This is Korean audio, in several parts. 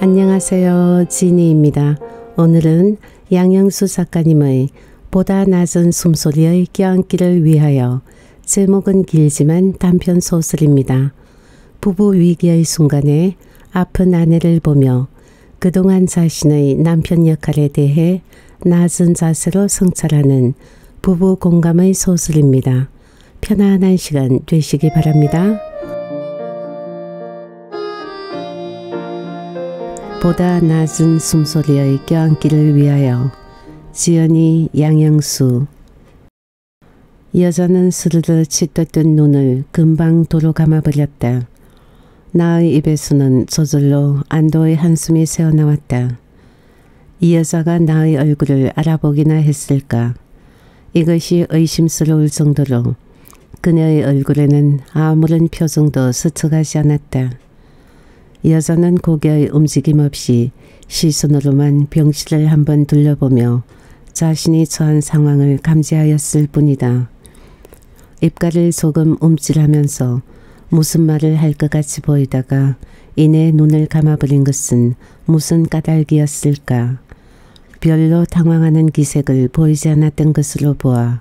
안녕하세요. 지니입니다. 오늘은 양영수 작가님의 보다 낮은 숨소리의 껴안기를 위하여 제목은 길지만 단편 소설입니다. 부부 위기의 순간에 아픈 아내를 보며 그동안 자신의 남편 역할에 대해 낮은 자세로 성찰하는 부부 공감의 소설입니다. 편안한 시간 되시기 바랍니다. 보다 낮은 숨소리의 껴안기를 위하여 지연이 양영수. 여자는 스르르 치떴던 눈을 금방 도로 감아버렸다. 나의 입에서는 저절로 안도의 한숨이 새어나왔다. 이 여자가 나의 얼굴을 알아보기나 했을까? 이것이 의심스러울 정도로 그녀의 얼굴에는 아무런 표정도 스쳐가지 않았다. 여자는 고개의 움직임 없이 시선으로만 병실을 한번 둘러보며 자신이 처한 상황을 감지하였을 뿐이다. 입가를 조금 움찔하면서 무슨 말을 할 것 같이 보이다가 이내 눈을 감아버린 것은 무슨 까닭이었을까? 별로 당황하는 기색을 보이지 않았던 것으로 보아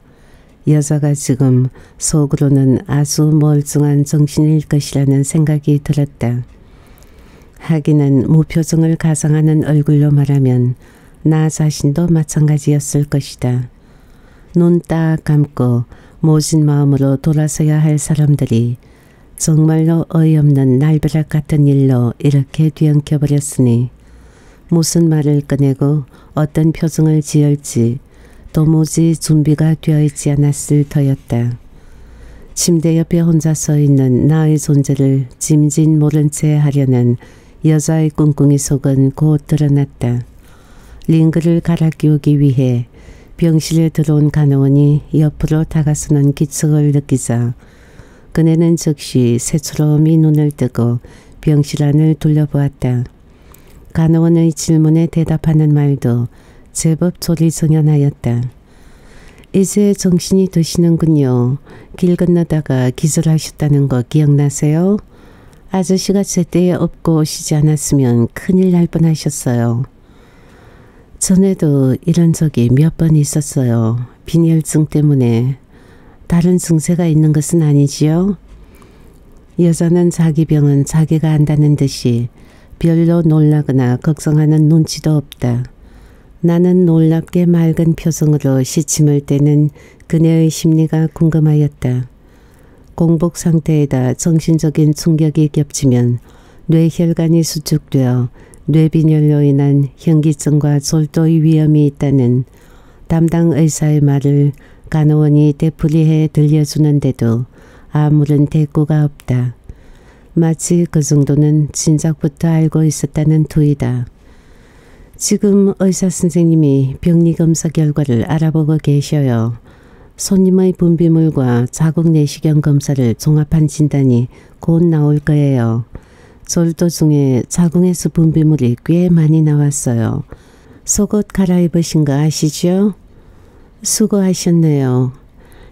여자가 지금 속으로는 아주 멀쩡한 정신일 것이라는 생각이 들었다. 하기는 무표정을 가장하는 얼굴로 말하면 나 자신도 마찬가지였을 것이다. 눈 딱 감고 모진 마음으로 돌아서야 할 사람들이 정말로 어이없는 날벼락 같은 일로 이렇게 뒤엉켜버렸으니 무슨 말을 꺼내고 어떤 표정을 지을지 도무지 준비가 되어 있지 않았을 터였다. 침대 옆에 혼자 서 있는 나의 존재를 짐진 모른 채 하려는 여자의 꿍꿍이 속은 곧 드러났다. 링그를 갈아 끼우기 위해 병실에 들어온 간호원이 옆으로 다가서는 기척을 느끼자 그네는 즉시 새초롬이 눈을 뜨고 병실 안을 둘러보았다. 간호원의 질문에 대답하는 말도 제법 조리정연하였다. 이제 정신이 드시는군요. 길 건너다가 기절하셨다는 거 기억나세요? 아저씨가 제때에 업고 오시지 않았으면 큰일 날 뻔하셨어요. 전에도 이런 적이 몇 번 있었어요. 빈혈증 때문에. 다른 증세가 있는 것은 아니지요? 여자는 자기 병은 자기가 안다는 듯이 별로 놀라거나 걱정하는 눈치도 없다. 나는 놀랍게 맑은 표정으로 시침을 떼는 그녀의 심리가 궁금하였다. 공복 상태에다 정신적인 충격이 겹치면 뇌혈관이 수축되어 뇌빈혈로 인한 현기증과 졸도의 위험이 있다는 담당 의사의 말을 간호원이 되풀이해 들려주는데도 아무런 대꾸가 없다. 마치 그 정도는 진작부터 알고 있었다는 투이다. 지금 의사 선생님이 병리 검사 결과를 알아보고 계셔요. 손님의 분비물과 자궁 내시경 검사를 종합한 진단이 곧 나올 거예요. 졸도 중에 자궁에서 분비물이 꽤 많이 나왔어요. 속옷 갈아입으신 거 아시죠? 수고하셨네요.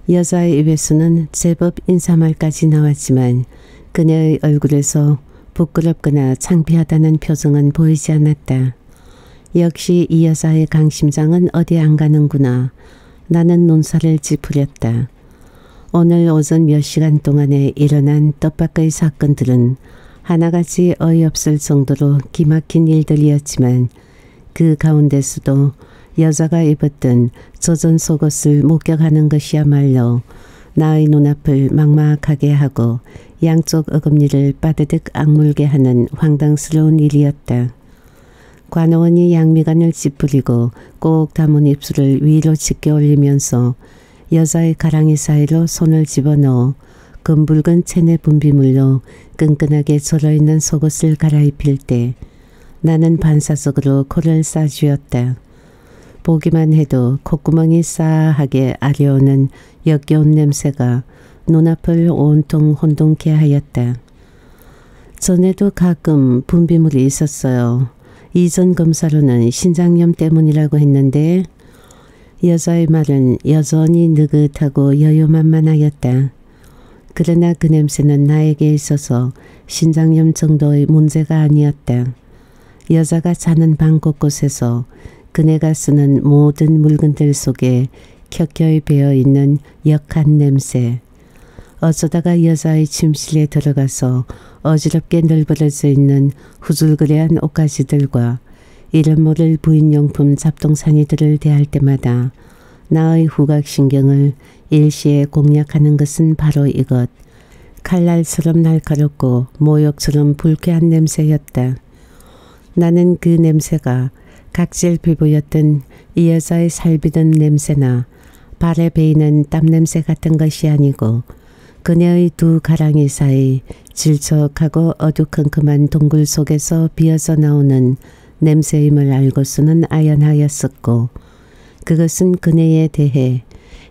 여자의 입에서는 제법 인사말까지 나왔지만 그녀의 얼굴에서 부끄럽거나 창피하다는 표정은 보이지 않았다. 역시 이 여자의 강심장은 어디 안 가는구나. 나는 눈살을 찌푸렸다. 오늘 오전 몇 시간 동안에 일어난 뜻밖의 사건들은 하나같이 어이없을 정도로 기막힌 일들이었지만 그 가운데서도 여자가 입었던 젖은 속옷을 목격하는 것이야말로 나의 눈앞을 막막하게 하고 양쪽 어금니를 빠드득 악물게 하는 황당스러운 일이었다. 간호원이 양미간을 찌푸리고 꼭 담은 입술을 위로 짙게 올리면서 여자의 가랑이 사이로 손을 집어넣어 검붉은 체내 분비물로 끈끈하게 절어있는 속옷을 갈아입힐 때 나는 반사적으로 코를 싸쥐었다. 보기만 해도 콧구멍이 싸하게 아려오는 역겨운 냄새가 눈앞을 온통 혼동케 하였다. 전에도 가끔 분비물이 있었어요. 이전 검사로는 신장염 때문이라고 했는데 여자의 말은 여전히 느긋하고 여유만만하였다. 그러나 그 냄새는 나에게 있어서 신장염 정도의 문제가 아니었다. 여자가 사는 방 곳곳에서 그네가 쓰는 모든 물건들 속에 켜켜이 배어있는 역한 냄새. 어쩌다가 여자의 침실에 들어가서 어지럽게 널브러져 있는 후줄그레한 옷가지들과 이름 모를 부인용품 잡동사니들을 대할 때마다 나의 후각신경을 일시에 공략하는 것은 바로 이것. 칼날처럼 날카롭고 모욕처럼 불쾌한 냄새였다. 나는 그 냄새가 각질 피부였던 이 여자의 살비던 냄새나 발에 베이는 땀냄새 같은 것이 아니고 그녀의 두 가랑이 사이 질척하고 어두컴컴한 동굴 속에서 비어서 나오는 냄새임을 알고서는 아연하였었고, 그것은 그녀에 대해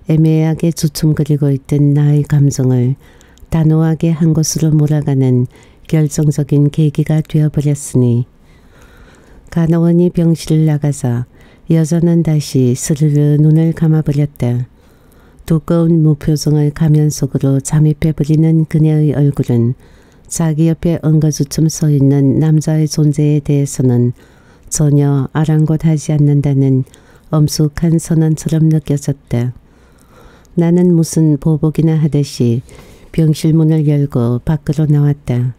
애매하게 주춤거리고 있던 나의 감정을 단호하게 한 곳으로 몰아가는 결정적인 계기가 되어버렸으니, 간호원이 병실을 나가자 여자는 다시 스르르 눈을 감아버렸다. 두꺼운 무표정의 가면 속으로 잠입해버리는 그녀의 얼굴은 자기 옆에 엉거주춤 서있는 남자의 존재에 대해서는 전혀 아랑곳하지 않는다는 엄숙한 선언처럼 느껴졌다. 나는 무슨 보복이나 하듯이 병실 문을 열고 밖으로 나왔다.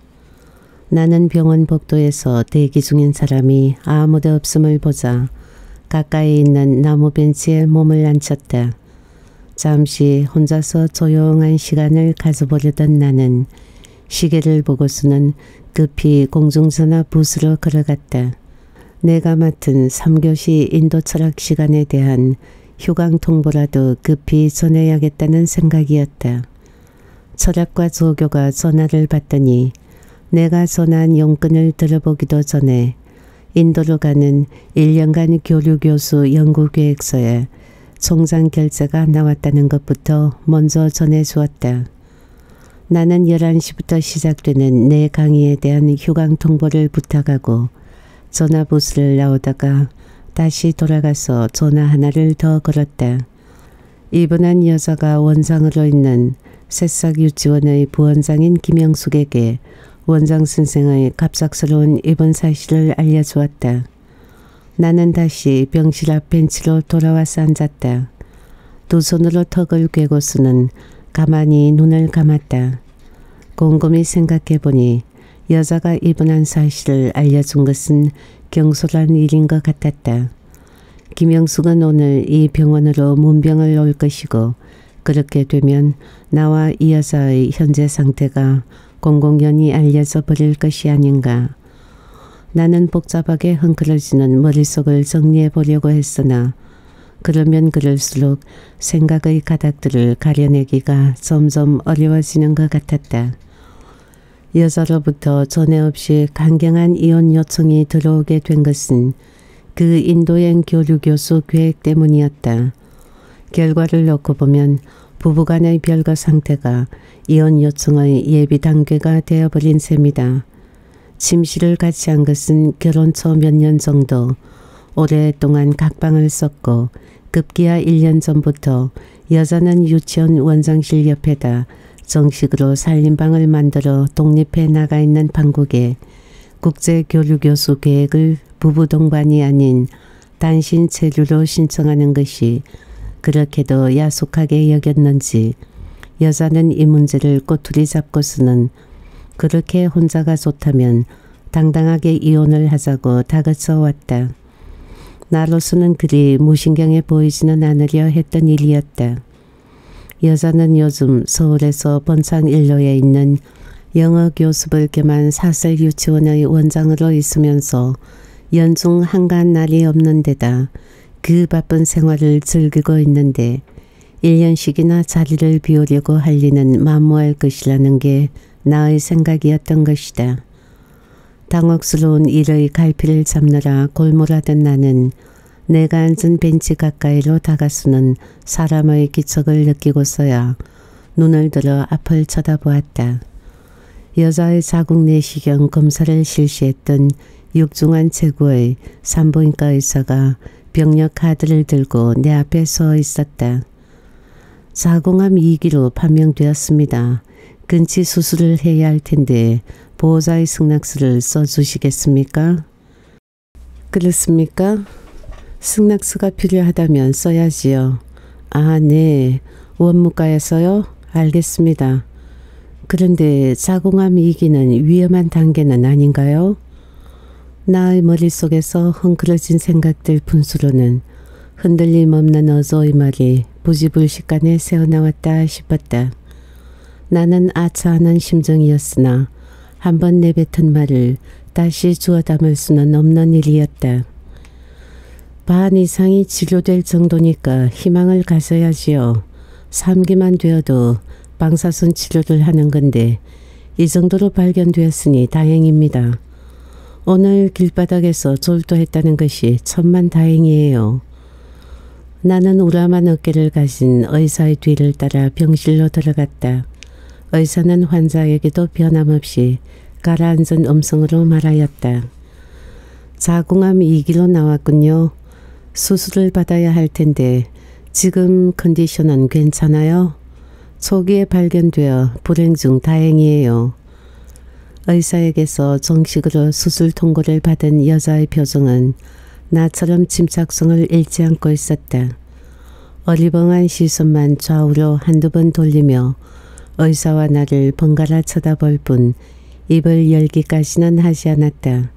나는 병원 복도에서 대기 중인 사람이 아무도 없음을 보자 가까이 있는 나무 벤치에 몸을 앉혔다. 잠시 혼자서 조용한 시간을 가져보려던 나는 시계를 보고서는 급히 공중전화 부스로 걸어갔다. 내가 맡은 3교시 인도철학 시간에 대한 휴강 통보라도 급히 전해야겠다는 생각이었다. 철학과 조교가 전화를 받더니 내가 전한 용건을 들어보기도 전에 인도로 가는 1년간 교류교수 연구계획서에 총장 결재가 나왔다는 것부터 먼저 전해주었다. 나는 11시부터 시작되는 내 강의에 대한 휴강 통보를 부탁하고 전화부스를 나오다가 다시 돌아가서 전화 하나를 더 걸었다. 입원한 여자가 원장으로 있는 새싹유치원의 부원장인 김영숙에게 원장 선생의 갑작스러운 입원 사실을 알려주었다. 나는 다시 병실 앞 벤치로 돌아와서 앉았다. 두 손으로 턱을 괴고서는 가만히 눈을 감았다. 곰곰이 생각해보니 여자가 입원한 사실을 알려준 것은 경솔한 일인 것 같았다. 김영숙은 오늘 이 병원으로 문병을 올 것이고 그렇게 되면 나와 이 여자의 현재 상태가 공공연히 알려져 버릴 것이 아닌가. 나는 복잡하게 헝클어지는 머릿속을 정리해 보려고 했으나 그러면 그럴수록 생각의 가닥들을 가려내기가 점점 어려워지는 것 같았다. 여자로부터 전에 없이 강경한 이혼 요청이 들어오게 된 것은 그 인도행 교류교수 계획 때문이었다. 결과를 놓고 보면 부부간의 별거 상태가 이혼 요청의 예비 단계가 되어버린 셈이다. 침실을 같이 한 것은 결혼 초 몇 년 정도 오랫동안 각방을 썼고 급기야 1년 전부터 여자는 유치원 원장실 옆에다 정식으로 살림방을 만들어 독립해 나가 있는 판국에 국제교류교수 계획을 부부 동반이 아닌 단신 체류로 신청하는 것이 그렇게도 야속하게 여겼는지 여자는 이 문제를 꼬투리 잡고서는 그렇게 혼자가 좋다면 당당하게 이혼을 하자고 다그쳐왔다. 나로서는 그리 무신경해 보이지는 않으려 했던 일이었다. 여자는 요즘 서울에서 번창 일로에 있는 영어 교습을 겸한 사설 유치원의 원장으로 있으면서 연중 한가한 날이 없는 데다 그 바쁜 생활을 즐기고 있는데 1년씩이나 자리를 비우려고 할 리는 만무할 것이라는 게 나의 생각이었던 것이다. 당혹스러운 일의 갈피를 잡느라 골몰하던 나는 내가 앉은 벤치 가까이로 다가서는 사람의 기척을 느끼고서야 눈을 들어 앞을 쳐다보았다. 여자의 자궁 내시경 검사를 실시했던 육중한 최고의 산부인과 의사가 병력 카드를 들고 내 앞에 서 있었다. 자궁암 2기로 판명되었습니다. 근치 수술을 해야 할 텐데 보호자의 승낙서를 써주시겠습니까? 그렇습니까? 승낙서가 필요하다면 써야지요. 아, 네. 원무과에서요? 알겠습니다. 그런데 자궁암이 이기는 위험한 단계는 아닌가요? 나의 머릿속에서 헝클어진 생각들 분수로는 흔들림 없는 어조의 말이 부지불식간에 새어나왔다 싶었다. 나는 아차하는 심정이었으나 한번 내뱉은 말을 다시 주워 담을 수는 없는 일이었다. 반 이상이 치료될 정도니까 희망을 가져야지요. 3기만 되어도 방사선 치료를 하는 건데 이 정도로 발견되었으니 다행입니다. 오늘 길바닥에서 졸도했다는 것이 천만다행이에요. 나는 우람한 어깨를 가진 의사의 뒤를 따라 병실로 들어갔다. 의사는 환자에게도 변함없이 가라앉은 음성으로 말하였다. 자궁암 2기로 나왔군요. 수술을 받아야 할 텐데 지금 컨디션은 괜찮아요? 초기에 발견되어 불행 중 다행이에요. 의사에게서 정식으로 수술 통보를 받은 여자의 표정은 나처럼 침착성을 잃지 않고 있었다. 어리벙한 시선만 좌우로 한두 번 돌리며 의사와 나를 번갈아 쳐다볼 뿐 입을 열기까지는 하지 않았다.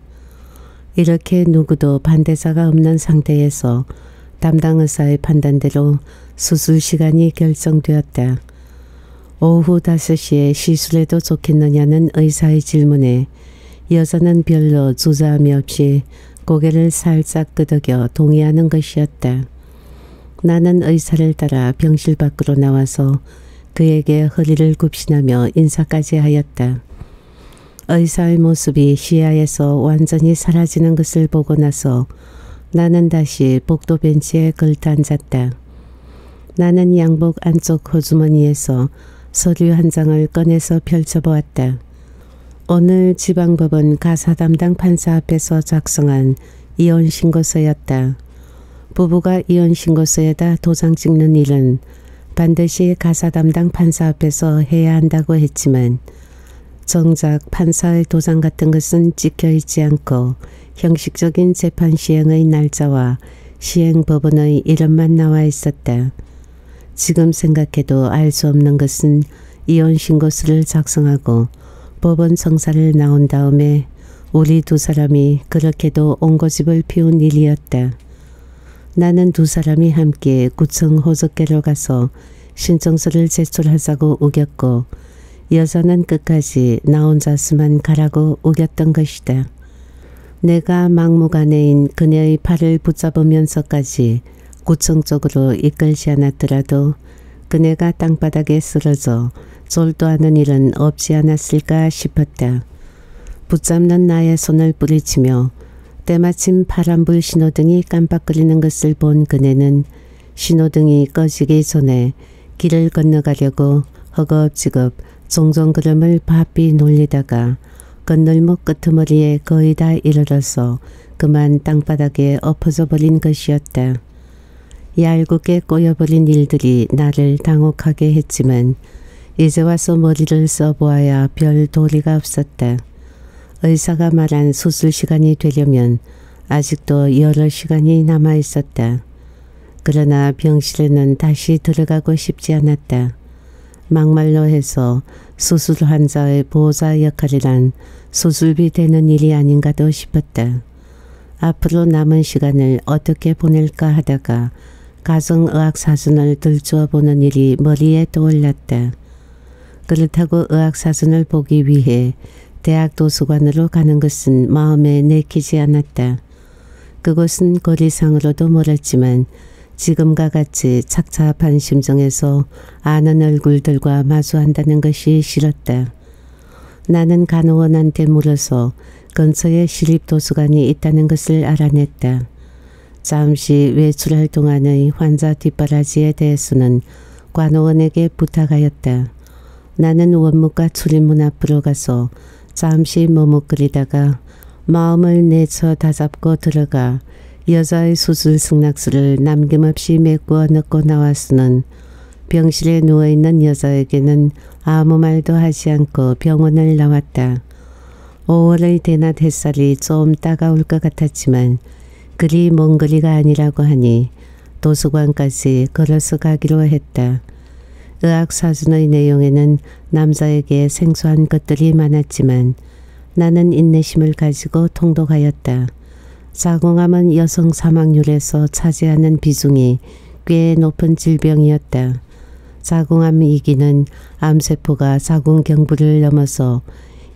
이렇게 누구도 반대사가 없는 상태에서 담당 의사의 판단대로 수술 시간이 결정되었다. 오후 5시에 시술해도 좋겠느냐는 의사의 질문에 여자는 별로 주저함이 없이 고개를 살짝 끄덕여 동의하는 것이었다. 나는 의사를 따라 병실 밖으로 나와서 그에게 허리를 굽신하며 인사까지 하였다. 의사의 모습이 시야에서 완전히 사라지는 것을 보고 나서 나는 다시 복도 벤치에 걸터 앉았다. 나는 양복 안쪽 호주머니에서 서류 한 장을 꺼내서 펼쳐보았다. 오늘 지방법원 가사 담당 판사 앞에서 작성한 이혼신고서였다. 부부가 이혼신고서에다 도장 찍는 일은 반드시 가사 담당 판사 앞에서 해야 한다고 했지만 정작 판사의 도장 같은 것은 찍혀 있지 않고 형식적인 재판 시행의 날짜와 시행법원의 이름만 나와 있었다. 지금 생각해도 알 수 없는 것은 이혼신고서를 작성하고 법원 청사를 나온 다음에 우리 두 사람이 그렇게도 옹고집을 피운 일이었다. 나는 두 사람이 함께 구청 호적계로 가서 신청서를 제출하자고 우겼고 여자는 끝까지 나 혼자 수만 가라고 우겼던 것이다. 내가 막무가내인 그녀의 팔을 붙잡으면서까지 구청 쪽으로 이끌지 않았더라도 그녀가 땅바닥에 쓰러져 졸도하는 일은 없지 않았을까 싶었다. 붙잡는 나의 손을 뿌리치며 때마침 파란불 신호등이 깜빡거리는 것을 본 그녀는 신호등이 꺼지기 전에 길을 건너가려고 허겁지겁 종종 걸음을 바삐 놀리다가 건널목 끄트머리에 거의 다 이르러서 그만 땅바닥에 엎어져 버린 것이었다. 얄궂게 꼬여버린 일들이 나를 당혹하게 했지만 이제 와서 머리를 써보아야 별 도리가 없었다. 의사가 말한 수술 시간이 되려면 아직도 여러 시간이 남아있었다. 그러나 병실에는 다시 들어가고 싶지 않았다. 막말로 해서 수술 환자의 보호자 역할이란 수술비 되는 일이 아닌가도 싶었다. 앞으로 남은 시간을 어떻게 보낼까 하다가 가정의학사전을 들추어보는 일이 머리에 떠올랐다. 그렇다고 의학사전을 보기 위해 대학 도서관으로 가는 것은 마음에 내키지 않았다. 그곳은 거리상으로도 멀었지만 지금과 같이 착잡한 심정에서 아는 얼굴들과 마주한다는 것이 싫었다. 나는 간호원한테 물어서 근처에 시립도서관이 있다는 것을 알아냈다. 잠시 외출할 동안의 환자 뒷바라지에 대해서는 간호원에게 부탁하였다. 나는 원무과 출입문 앞으로 가서 잠시 머뭇거리다가 마음을 내쳐 다잡고 들어가 여자의 수술 승낙서를 남김없이 메꾸어 넣고 나와서는 병실에 누워있는 여자에게는 아무 말도 하지 않고 병원을 나왔다. 5월의 대낮 햇살이 좀 따가울 것 같았지만 그리 먼 거리가 아니라고 하니 도서관까지 걸어서 가기로 했다. 의학사전의 내용에는 남자에게 생소한 것들이 많았지만 나는 인내심을 가지고 통독하였다. 자궁암은 여성 사망률에서 차지하는 비중이 꽤 높은 질병이었다. 자궁암 2기는 암세포가 자궁경부를 넘어서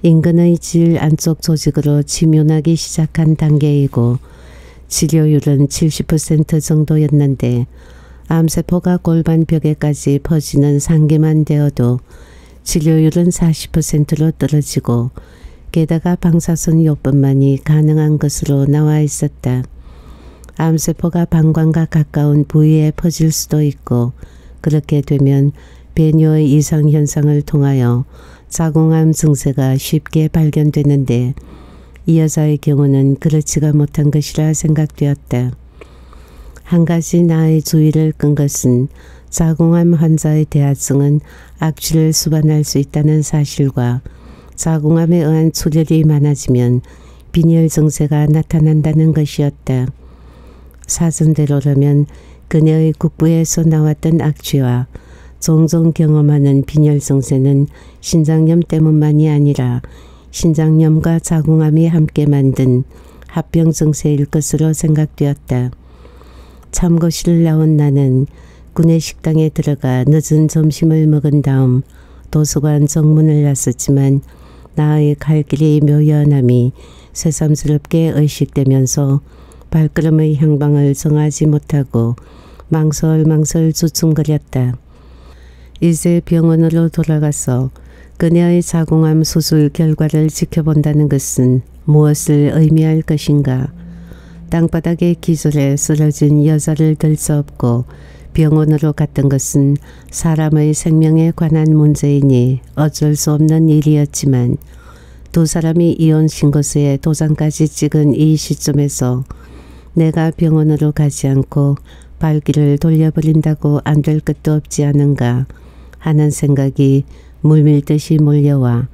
인근의 질 안쪽 조직으로 침윤하기 시작한 단계이고 치료율은 70% 정도였는데 암세포가 골반 벽에까지 퍼지는 상기만 되어도 치료율은 40%로 떨어지고 게다가 방사선 요법만이 가능한 것으로 나와 있었다. 암세포가 방광과 가까운 부위에 퍼질 수도 있고 그렇게 되면 배뇨의 이상현상을 통하여 자궁암 증세가 쉽게 발견되는데 이 여자의 경우는 그렇지가 못한 것이라 생각되었다. 한 가지 나의 주의를 끈 것은 자궁암 환자의 대하증은 악취를 수반할 수 있다는 사실과 자궁암에 의한 출혈이 많아지면 빈혈 증세가 나타난다는 것이었다. 사전대로라면 그녀의 국부에서 나왔던 악취와 종종 경험하는 빈혈 증세는 신장염 때문만이 아니라 신장염과 자궁암이 함께 만든 합병 증세일 것으로 생각되었다. 참고실을 나온 나는 군의 식당에 들어가 늦은 점심을 먹은 다음 도서관 정문을 나섰지만 나의 갈 길이 묘연함이 새삼스럽게 의식되면서 발걸음의 향방을 정하지 못하고 망설망설 주춤거렸다. 이제 병원으로 돌아가서 그녀의 자궁암 수술 결과를 지켜본다는 것은 무엇을 의미할 것인가? 땅바닥에 기절해 쓰러진 여자를 들썩고 병원으로 갔던 것은 사람의 생명에 관한 문제이니 어쩔 수 없는 일이었지만 두 사람이 이혼신고서에 도장까지 찍은 이 시점에서 내가 병원으로 가지 않고 발길을 돌려버린다고 안 될 것도 없지 않은가 하는 생각이 물밀듯이 몰려와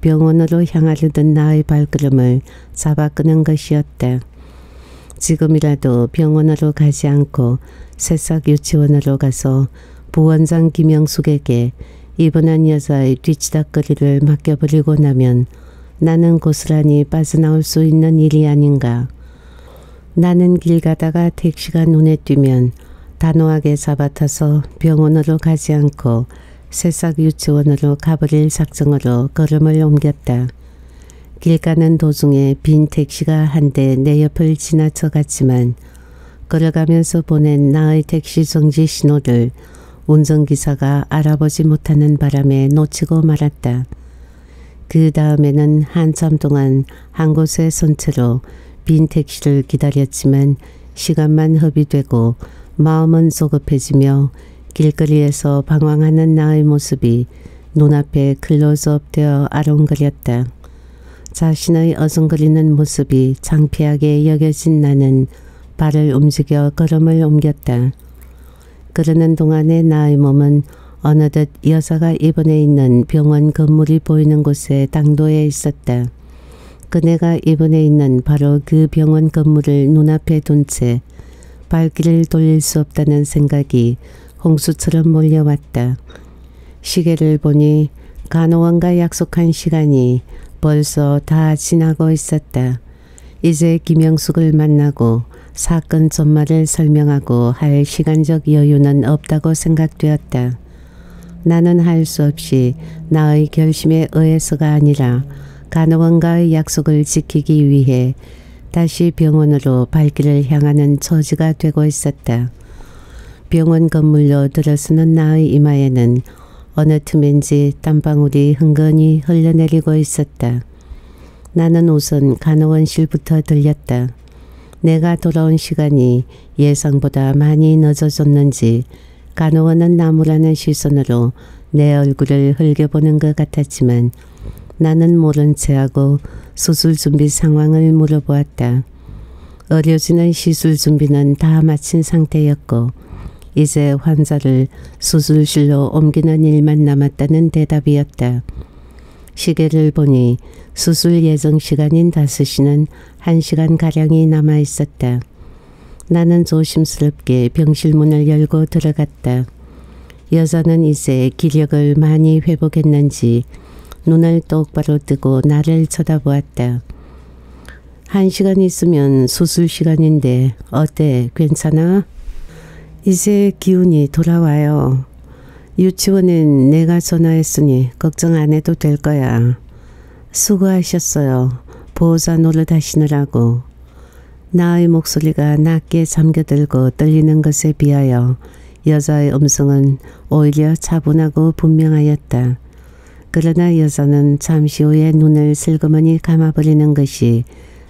병원으로 향하려던 나의 발걸음을 잡아끄는 것이었다. 지금이라도 병원으로 가지 않고 새싹유치원으로 가서 부원장 김영숙에게 입원한 여자의 뒤치다거리를 맡겨버리고 나면 나는 고스란히 빠져나올 수 있는 일이 아닌가. 나는 길 가다가 택시가 눈에 띄면 단호하게 잡아타서 병원으로 가지 않고 새싹유치원으로 가버릴 작정으로 걸음을 옮겼다. 길 가는 도중에 빈 택시가 한 대 내 옆을 지나쳐 갔지만 걸어가면서 보낸 나의 택시 정지 신호를 운전기사가 알아보지 못하는 바람에 놓치고 말았다. 그 다음에는 한참 동안 한 곳에 선 채로 빈 택시를 기다렸지만 시간만 허비되고 마음은 조급해지며 길거리에서 방황하는 나의 모습이 눈앞에 클로즈업 되어 아롱거렸다. 자신의 어중거리는 모습이 창피하게 여겨진 나는 발을 움직여 걸음을 옮겼다. 그러는 동안에 나의 몸은 어느덧 여자가 입원해 있는 병원 건물이 보이는 곳에 당도해 있었다. 그네가 입원해 있는 바로 그 병원 건물을 눈앞에 둔 채 발길을 돌릴 수 없다는 생각이 홍수처럼 몰려왔다. 시계를 보니 간호원과 약속한 시간이 벌써 다 지나고 있었다. 이제 김영숙을 만나고 사건 전말을 설명하고 할 시간적 여유는 없다고 생각되었다. 나는 할 수 없이 나의 결심에 의해서가 아니라 간호원과의 약속을 지키기 위해 다시 병원으로 발길을 향하는 처지가 되고 있었다. 병원 건물로 들어서는 나의 이마에는 어느 틈인지 땀방울이 흥건히 흘러내리고 있었다. 나는 우선 간호원실부터 들렸다. 내가 돌아온 시간이 예상보다 많이 늦어졌는지 간호원은 나무라는 시선으로 내 얼굴을 흘겨보는 것 같았지만 나는 모른 체하고 수술 준비 상황을 물어보았다. 의료진의 시술 준비는 다 마친 상태였고 이제 환자를 수술실로 옮기는 일만 남았다는 대답이었다. 시계를 보니 수술 예정 시간인 5시는 1시간가량이 남아있었다. 나는 조심스럽게 병실 문을 열고 들어갔다. 여자는 이제 기력을 많이 회복했는지 눈을 똑바로 뜨고 나를 쳐다보았다. 1시간 있으면 수술 시간인데 어때? 괜찮아? 이제 기운이 돌아와요. 유치원엔 내가 전화했으니 걱정 안 해도 될 거야. 수고하셨어요. 보호자 노릇 하시느라고. 나의 목소리가 낮게 잠겨들고 떨리는 것에 비하여 여자의 음성은 오히려 차분하고 분명하였다. 그러나 여자는 잠시 후에 눈을 슬그머니 감아버리는 것이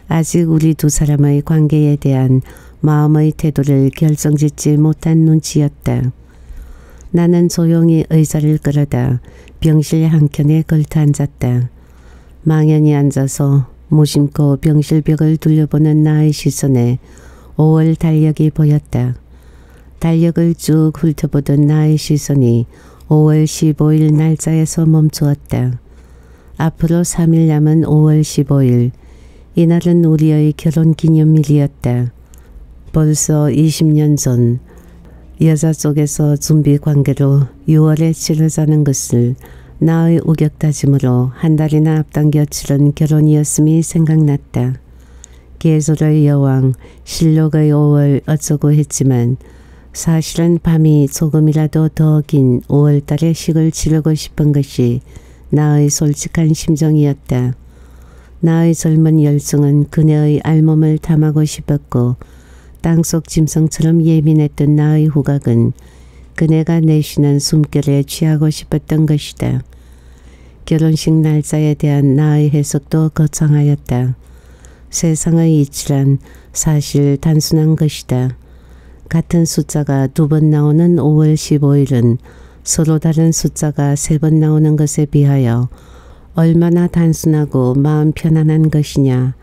아직 우리 두 사람의 관계에 대한 마음의 태도를 결정짓지 못한 눈치였다. 나는 조용히 의자를 끌어다 병실 한켠에 걸터 앉았다. 망연히 앉아서 무심코 병실벽을 둘러보는 나의 시선에 5월 달력이 보였다. 달력을 쭉 훑어보던 나의 시선이 5월 15일 날짜에서 멈추었다. 앞으로 3일 남은 5월 15일. 이날은 우리의 결혼기념일이었다. 벌써 20년 전 여자 쪽에서 준비 관계로 6월에 치르자는 것을 나의 우격다짐으로 한 달이나 앞당겨 치른 결혼이었음이 생각났다. 계절의 여왕, 실록의 5월 어쩌고 했지만 사실은 밤이 조금이라도 더 긴 5월달에 식을 치르고 싶은 것이 나의 솔직한 심정이었다. 나의 젊은 열정은 그녀의 알몸을 탐하고 싶었고 땅속 짐승처럼 예민했던 나의 후각은 그네가 내쉬는 숨결에 취하고 싶었던 것이다. 결혼식 날짜에 대한 나의 해석도 거창하였다. 세상의 이치란 사실 단순한 것이다. 같은 숫자가 2번 나오는 5월 15일은 서로 다른 숫자가 3번 나오는 것에 비하여 얼마나 단순하고 마음 편안한 것이냐.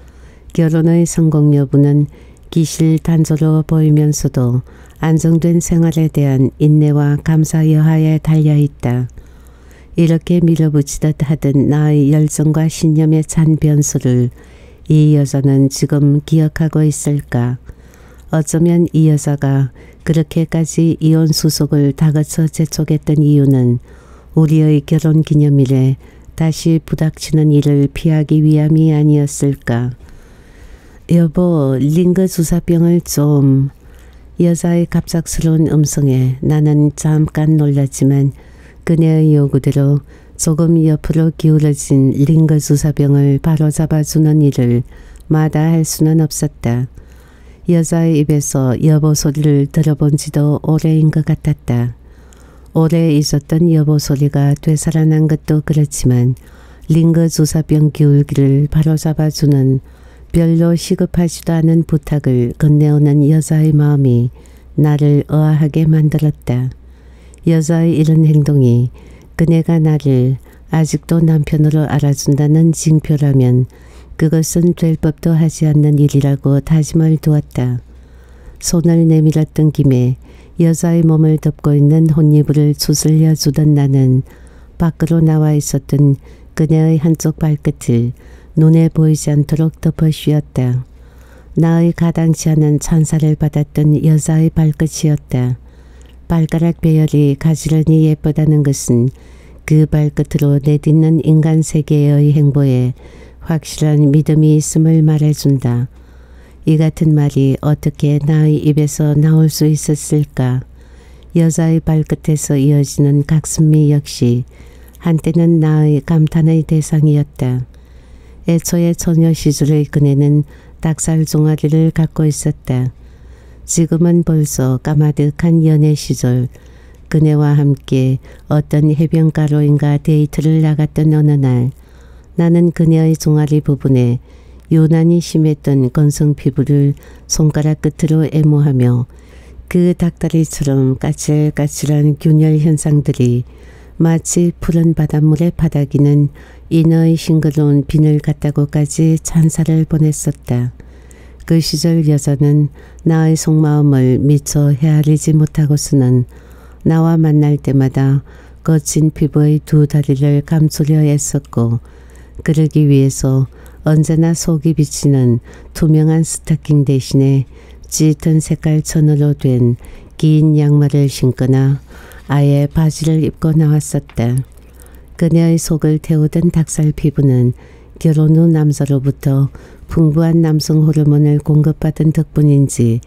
결혼의 성공 여부는 기실단조로 보이면서도 안정된 생활에 대한 인내와 감사 여하에 달려있다. 이렇게 밀어붙이듯 하던 나의 열정과 신념에 찬 변수를 이 여자는 지금 기억하고 있을까? 어쩌면 이 여자가 그렇게까지 이혼 수속을 다그쳐 재촉했던 이유는 우리의 결혼기념일에 다시 부닥치는 일을 피하기 위함이 아니었을까? 여보, 링거 주사병을 좀. 여자의 갑작스러운 음성에 나는 잠깐 놀랐지만 그녀의 요구대로 조금 옆으로 기울어진 링거 주사병을 바로잡아주는 일을 마다할 수는 없었다. 여자의 입에서 여보 소리를 들어본 지도 오래인 것 같았다. 오래 잊었던 여보 소리가 되살아난 것도 그렇지만 링거 주사병 기울기를 바로잡아주는 별로 시급하지도 않은 부탁을 건네오는 여자의 마음이 나를 어아하게 만들었다. 여자의 이런 행동이 그네가 나를 아직도 남편으로 알아준다는 징표라면 그것은 될 법도 하지 않는 일이라고 다짐을 두었다. 손을 내밀었던 김에 여자의 몸을 덮고 있는 혼이불을 추슬려 주던 나는 밖으로 나와 있었던 그네의 한쪽 발끝을 눈에 보이지 않도록 덮어 씌웠다. 나의 가당치 않은 찬사를 받았던 여자의 발끝이었다. 발가락 배열이 가지런히 예쁘다는 것은 그 발끝으로 내딛는 인간 세계의 행보에 확실한 믿음이 있음을 말해준다. 이 같은 말이 어떻게 나의 입에서 나올 수 있었을까? 여자의 발끝에서 이어지는 각선미 역시 한때는 나의 감탄의 대상이었다. 애초에 처녀 시절의 그네는 닭살 종아리를 갖고 있었다. 지금은 벌써 까마득한 연애 시절, 그네와 함께 어떤 해변가로인가 데이트를 나갔던 어느 날 나는 그녀의 종아리 부분에 유난히 심했던 건성 피부를 손가락 끝으로 애모하며 그 닭다리처럼 까칠까칠한 균열 현상들이 마치 푸른 바닷물에 바다기는 인어의 싱그러운 비늘 같다고까지 찬사를 보냈었다. 그 시절 여자는 나의 속마음을 미처 헤아리지 못하고서는 나와 만날 때마다 거친 피부의 두 다리를 감추려 애썼고 그러기 위해서 언제나 속이 비치는 투명한 스타킹 대신에 짙은 색깔 천으로 된 긴 양말을 신거나 아예 바지를 입고 나왔었다. 그녀의 속을 태우던 닭살 피부는 결혼 후 남자로부터 풍부한 남성 호르몬을 공급받은 덕분인지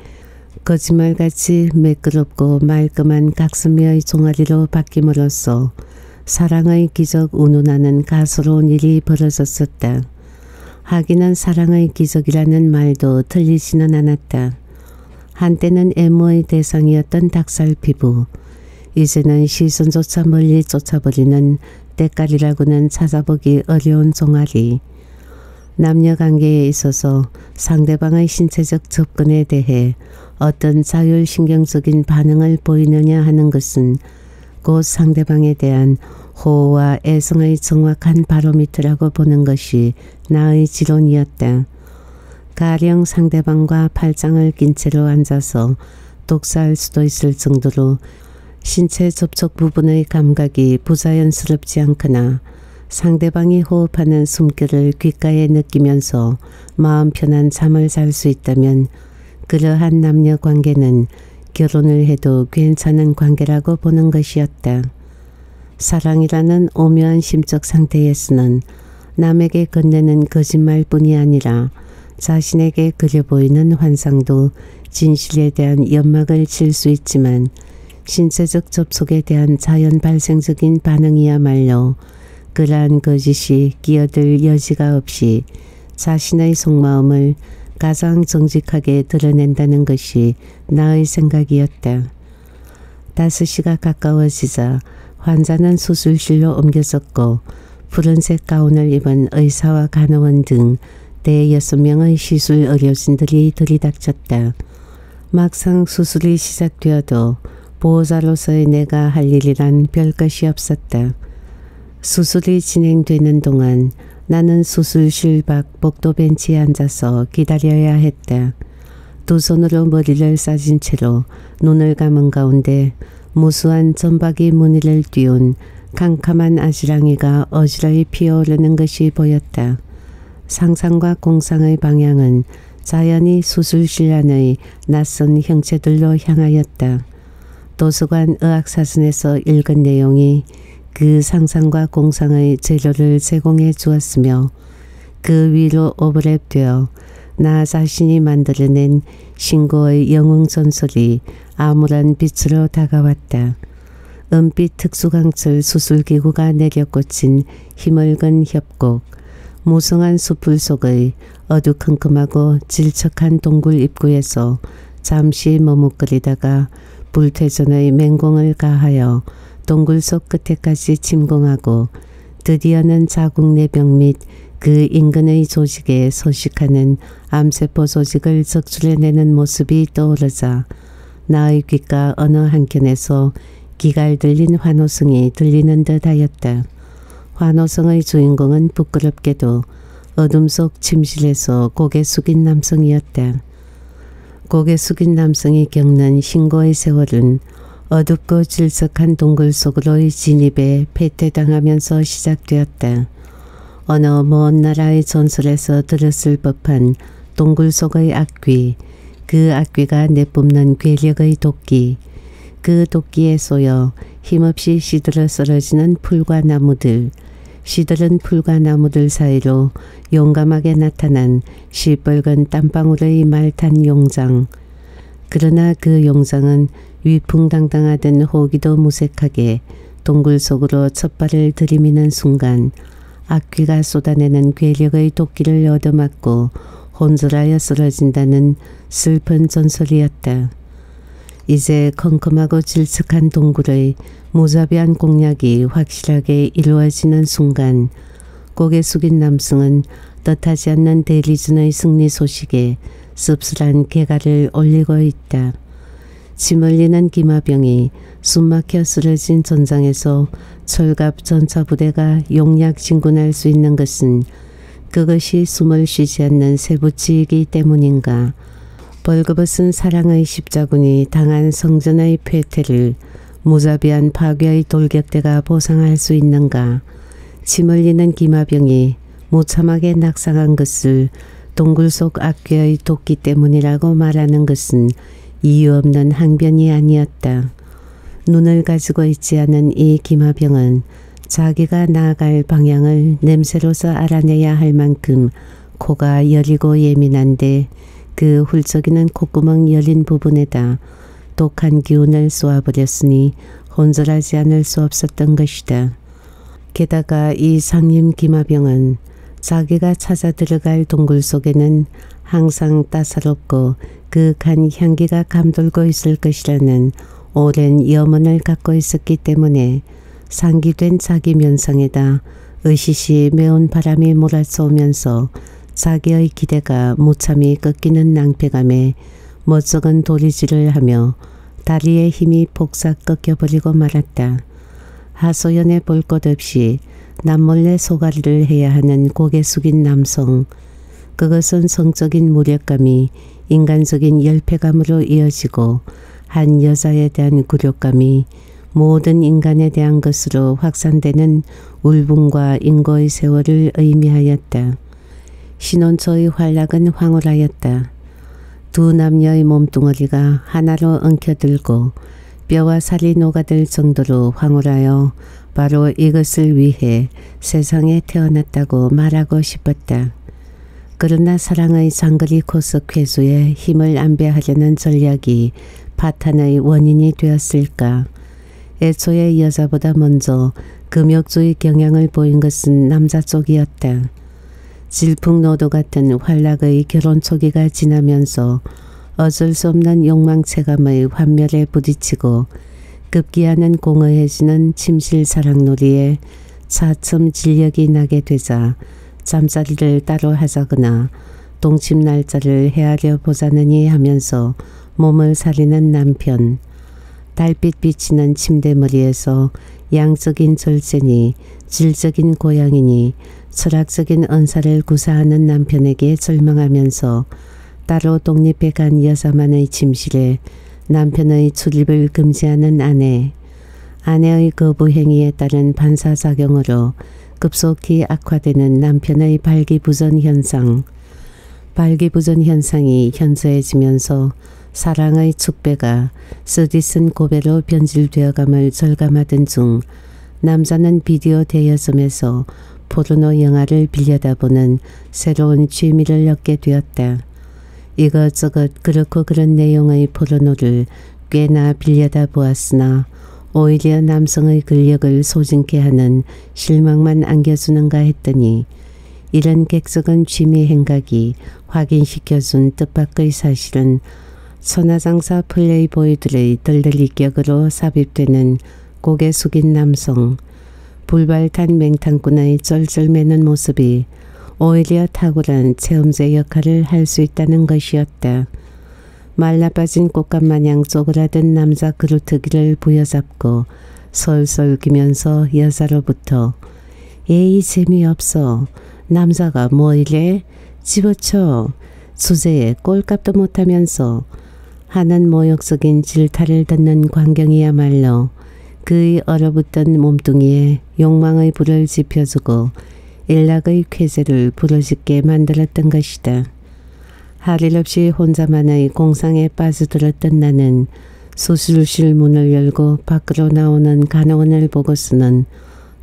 거짓말같이 매끄럽고 말끔한 각선미의 종아리로 바뀜으로써 사랑의 기적 운운하는 가소로운 일이 벌어졌었다. 하기는 사랑의 기적이라는 말도 틀리지는 않았다. 한때는 애모의 대상이었던 닭살 피부. 이제는 시선조차 멀리 쫓아버리는 때깔이라고는 찾아보기 어려운 종아리. 남녀관계에 있어서 상대방의 신체적 접근에 대해 어떤 자율신경적인 반응을 보이느냐 하는 것은 곧 상대방에 대한 호호와 애성의 정확한 바로미터라고 보는 것이 나의 지론이었다. 가령 상대방과 팔짱을 낀 채로 앉아서 독사할 수도 있을 정도로 신체 접촉 부분의 감각이 부자연스럽지 않거나 상대방이 호흡하는 숨결을 귓가에 느끼면서 마음 편한 잠을 잘 수 있다면 그러한 남녀 관계는 결혼을 해도 괜찮은 관계라고 보는 것이었다. 사랑이라는 오묘한 심적 상태에서는 남에게 건네는 거짓말뿐이 아니라 자신에게 그려 보이는 환상도 진실에 대한 연막을 칠 수 있지만 신체적 접촉에 대한 자연 발생적인 반응이야말로 그러한 거짓이 끼어들 여지가 없이 자신의 속마음을 가장 정직하게 드러낸다는 것이 나의 생각이었다. 5시가 가까워지자 환자는 수술실로 옮겨졌고 푸른색 가운을 입은 의사와 간호원 등 대 6명의 시술 의료진들이 들이닥쳤다. 막상 수술이 시작되어도 보호자로서의 내가 할 일이란 별것이 없었다. 수술이 진행되는 동안 나는 수술실 밖 복도 벤치에 앉아서 기다려야 했다. 두 손으로 머리를 싸진 채로 눈을 감은 가운데 무수한 점박이 무늬를 띄운 캄캄한 아지랑이가 어지러이 피어오르는 것이 보였다. 상상과 공상의 방향은 자연히 수술실 안의 낯선 형체들로 향하였다. 도서관 의학사전에서 읽은 내용이 그 상상과 공상의 재료를 제공해 주었으며 그 위로 오버랩되어 나 자신이 만들어낸 신고의 영웅전설이 암울한 빛으로 다가왔다. 은빛 특수강철 수술기구가 내려꽂힌 희멀건 협곡, 무성한 수풀 속의 어두컴컴하고 질척한 동굴 입구에서 잠시 머뭇거리다가 불퇴전의 맹공을 가하여 동굴 속 끝에까지 침공하고 드디어는 자궁 내벽 및 그 인근의 조직에 서식하는 암세포 조직을 적출해내는 모습이 떠오르자 나의 귓가 어느 한켠에서 기갈 들린 환호성이 들리는 듯하였다. 환호성의 주인공은 부끄럽게도 어둠 속 침실에서 고개 숙인 남성이었다. 고개 숙인 남성이 겪는 신고의 세월은 어둡고 질척한 동굴 속으로의 진입에 패퇴당하면서 시작되었다. 어느 먼 나라의 전설에서 들었을 법한 동굴 속의 악귀, 그 악귀가 내뿜는 괴력의 도끼, 그 도끼에 쏘여 힘없이 시들어 쓰러지는 풀과 나무들, 시들은 풀과 나무들 사이로 용감하게 나타난 시뻘건 땀방울의 말탄 용장. 그러나 그 용장은 위풍당당하던 호기도 무색하게 동굴 속으로 첫발을 들이미는 순간 악귀가 쏟아내는 괴력의 도끼를 얻어맞고 혼절하여 쓰러진다는 슬픈 전설이었다. 이제 컴컴하고 질척한 동굴의 무자비한 공략이 확실하게 이루어지는 순간 고개 숙인 남성은 뜻하지 않는 대리진의 승리 소식에 씁쓸한 개가를 올리고 있다. 침 흘리는 기마병이 숨막혀 쓰러진 전장에서 철갑 전차부대가 용약 진군할 수 있는 것은 그것이 숨을 쉬지 않는 세부치이기 때문인가. 벌거벗은 사랑의 십자군이 당한 성전의 폐퇴를 무자비한 파괴의 돌격대가 보상할 수 있는가. 침을 잃는 기마병이 무참하게 낙상한 것을 동굴 속 악귀의 도끼 때문이라고 말하는 것은 이유 없는 항변이 아니었다. 눈을 가지고 있지 않은 이 기마병은 자기가 나아갈 방향을 냄새로서 알아내야 할 만큼 코가 여리고 예민한데 그 훌쩍이는 콧구멍 열린 부분에다 독한 기운을 쏘아버렸으니 혼절하지 않을 수 없었던 것이다. 게다가 이 상림 기마병은 자기가 찾아 들어갈 동굴 속에는 항상 따사롭고 그윽한 향기가 감돌고 있을 것이라는 오랜 염원을 갖고 있었기 때문에 상기된 자기 면상에다 으시시 매운 바람이 몰아쏘면서 자기의 기대가 무참히 꺾이는 낭패감에 멋쩍은 도리질을 하며 다리의 힘이 폭삭 꺾여버리고 말았다. 하소연에 볼 것 없이 남몰래 소가리를 해야 하는 고개 숙인 남성. 그것은 성적인 무력감이 인간적인 열패감으로 이어지고 한 여자에 대한 굴욕감이 모든 인간에 대한 것으로 확산되는 울분과 인고의 세월을 의미하였다. 신혼초의 활락은 황홀하였다. 두 남녀의 몸뚱어리가 하나로 엉켜들고 뼈와 살이 녹아들 정도로 황홀하여 바로 이것을 위해 세상에 태어났다고 말하고 싶었다. 그러나 사랑의 장거리 코석 회수에 힘을 안배하려는 전략이 파탄의 원인이 되었을까. 애초에 여자보다 먼저 금욕주의 경향을 보인 것은 남자 쪽이었다. 질풍노도 같은 활락의 결혼 초기가 지나면서 어쩔 수 없는 욕망체감의 환멸에 부딪히고 급기야는 공허해지는 침실사랑놀이에 차츰 진력이 나게 되자 잠자리를 따로 하자거나 동침 날짜를 헤아려 보자느니 하면서 몸을 사리는 남편. 달빛 비치는 침대머리에서 양적인 절제니 질적인 고양이니 철학적인 언사를 구사하는 남편에게 절망하면서 따로 독립해 간 여자만의 침실에 남편의 출입을 금지하는 아내. 아내의 거부 행위에 따른 반사작용으로 급속히 악화되는 남편의 발기부전 현상. 발기부전 현상이 현저해지면서 사랑의 축배가 쓰디쓴 고배로 변질되어감을 절감하던 중 남자는 비디오 대여점에서 포르노 영화를 빌려다보는 새로운 취미를 얻게 되었다. 이것저것 그렇고 그런 내용의 포르노를 꽤나 빌려다보았으나 오히려 남성의 근력을 소진케 하는 실망만 안겨주는가 했더니 이런 객석은 취미 행각이 확인시켜준 뜻밖의 사실은 천하장사 플레이보이들의 들들이격으로 삽입되는 고개 숙인 남성, 불발탄 맹탕꾼의 쩔쩔매는 모습이 오히려 탁월한 체험제 역할을 할 수 있다는 것이었다. 말라빠진 꽃감 마냥 쪼그라든 남자 그루트기를 부여잡고 솔솔기면서 여자로부터 "에이 재미없어. 남자가 뭐 이래? 집어쳐. 수제에 꼴값도 못하면서" 하는 모욕적인 질타를 듣는 광경이야말로 그의 얼어붙던 몸뚱이에 욕망의 불을 지펴주고 일락의 쾌재를 부러지게 만들었던 것이다. 할 일 없이 혼자만의 공상에 빠져들었던 나는 수술실 문을 열고 밖으로 나오는 간호원을 보고서는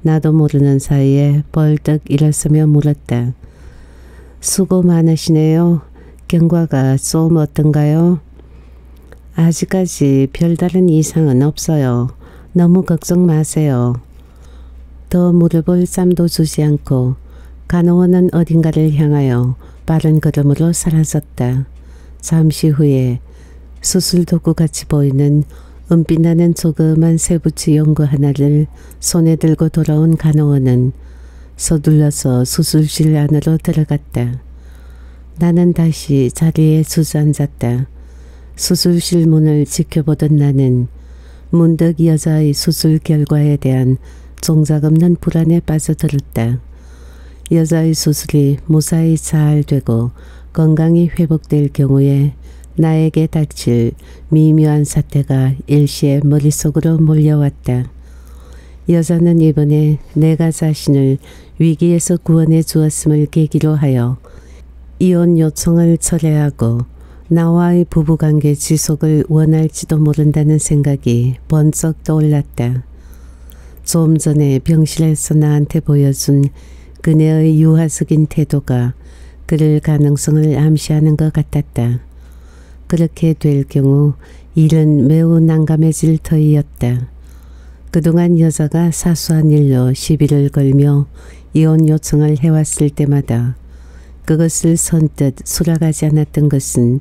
나도 모르는 사이에 벌떡 일어서며 물었다. "수고 많으시네요. 경과가 좀 어떤가요?" "아직까지 별다른 이상은 없어요. 너무 걱정 마세요." 더 물어볼 짬도 주지 않고 간호원은 어딘가를 향하여 빠른 걸음으로 사라졌다. 잠시 후에 수술도구같이 보이는 은빛나는 조그만 세부치 연구 하나를 손에 들고 돌아온 간호원은 서둘러서 수술실 안으로 들어갔다. 나는 다시 자리에 주저앉았다. 수술실 문을 지켜보던 나는 문득 여자의 수술 결과에 대한 종작 없는 불안에 빠져들었다. 여자의 수술이 무사히 잘 되고 건강이 회복될 경우에 나에게 닥칠 미묘한 사태가 일시에 머릿속으로 몰려왔다. 여자는 이번에 내가 자신을 위기에서 구원해 주었음을 계기로 하여 이혼 요청을 철회하고 나와의 부부관계 지속을 원할지도 모른다는 생각이 번쩍 떠올랐다. 좀 전에 병실에서 나한테 보여준 그녀의 유화적인 태도가 그럴 가능성을 암시하는 것 같았다. 그렇게 될 경우 일은 매우 난감해질 터이었다. 그동안 여자가 사소한 일로 시비를 걸며 이혼 요청을 해왔을 때마다 그것을 선뜻 수락하지 않았던 것은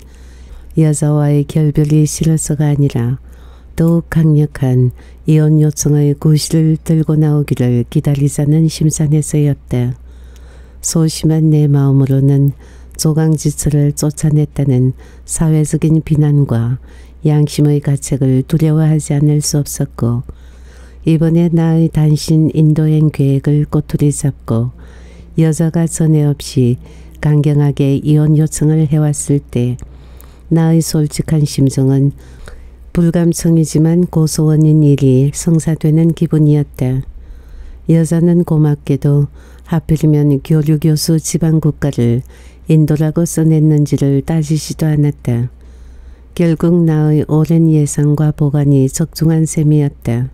여자와의 결별이 싫어서가 아니라 더욱 강력한 이혼 요청의 고시를 들고 나오기를 기다리자는 심산에서였다. 소심한 내 마음으로는 조강지처를 쫓아냈다는 사회적인 비난과 양심의 가책을 두려워하지 않을 수 없었고, 이번에 나의 단신 인도행 계획을 꼬투리 잡고 여자가 전에 없이 강경하게 이혼 요청을 해왔을 때 나의 솔직한 심정은 불감성이지만 고소원인 일이 성사되는 기분이었다. 여자는 고맙게도 하필이면 교류교수 지방국가를 인도라고 써냈는지를 따지지도 않았다. 결국 나의 오랜 예상과 보관이 적중한 셈이었다.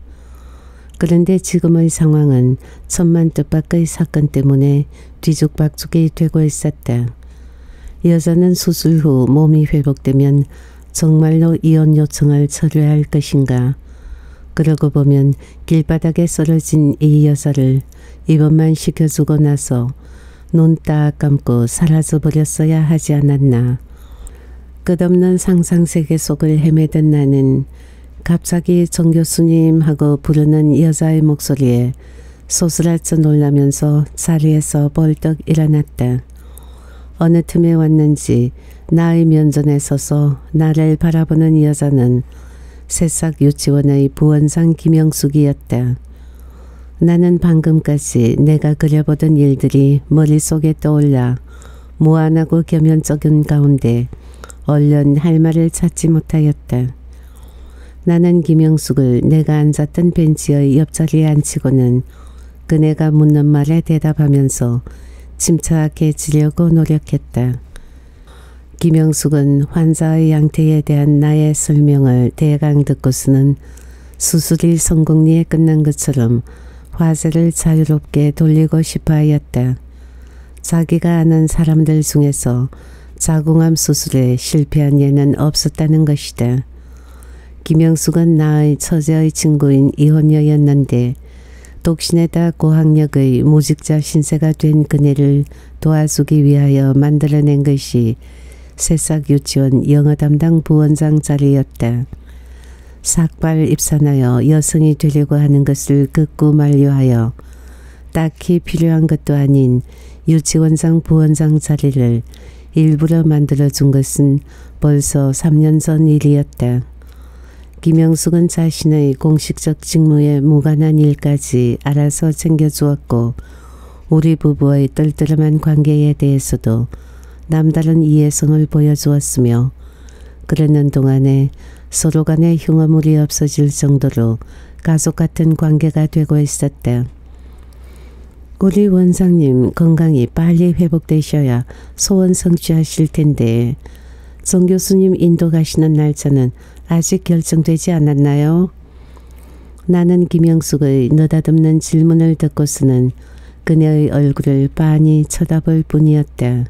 그런데 지금의 상황은 천만 뜻밖의 사건 때문에 뒤죽박죽이 되고 있었다. 여자는 수술 후 몸이 회복되면 정말로 이혼 요청을 철회할 것인가? 그러고 보면 길바닥에 쓰러진 이 여자를 입원만 시켜주고 나서 눈 딱 감고 사라져버렸어야 하지 않았나. 끝없는 상상세계 속을 헤매던 나는 갑자기 정 교수님하고 부르는 여자의 목소리에 소스라쳐 놀라면서 자리에서 벌떡 일어났다. 어느 틈에 왔는지 나의 면전에 서서 나를 바라보는 여자는 새싹유치원의 부원장 김영숙이었다. 나는 방금까지 내가 그려보던 일들이 머릿속에 떠올라 무한하고 겸연쩍은 가운데 얼른 할 말을 찾지 못하였다. 나는 김영숙을 내가 앉았던 벤치의 옆자리에 앉히고는 그네가 묻는 말에 대답하면서 침착해 지려고 노력했다. 김영숙은 환자의 양태에 대한 나의 설명을 대강 듣고서는 수술이 성공리에 끝난 것처럼 화제를 자유롭게 돌리고 싶어 하였다. 자기가 아는 사람들 중에서 자궁암 수술에 실패한 예는 없었다는 것이다. 김영숙은 나의 처제의 친구인 이혼녀였는데 독신에다 고학력의 무직자 신세가 된 그네를 도와주기 위하여 만들어낸 것이 새싹유치원 영어 담당 부원장 자리였다. 삭발 입산하여 여성이 되려고 하는 것을 극구 만료하여 딱히 필요한 것도 아닌 유치원장 부원장 자리를 일부러 만들어준 것은 벌써 3년 전 일이었다. 김영숙은 자신의 공식적 직무에 무관한 일까지 알아서 챙겨주었고 우리 부부의 떨떠름한 관계에 대해서도 남다른 이해성을 보여주었으며 그러는 동안에 서로 간의 흉어물이 없어질 정도로 가족 같은 관계가 되고 있었다. 우리 원장님 건강이 빨리 회복되셔야 소원 성취하실 텐데 정 교수님 인도 가시는 날짜는 아직 결정되지 않았나요? 나는 김영숙의 느닷없는 질문을 듣고서는 그녀의 얼굴을 빤히 쳐다볼 뿐이었다.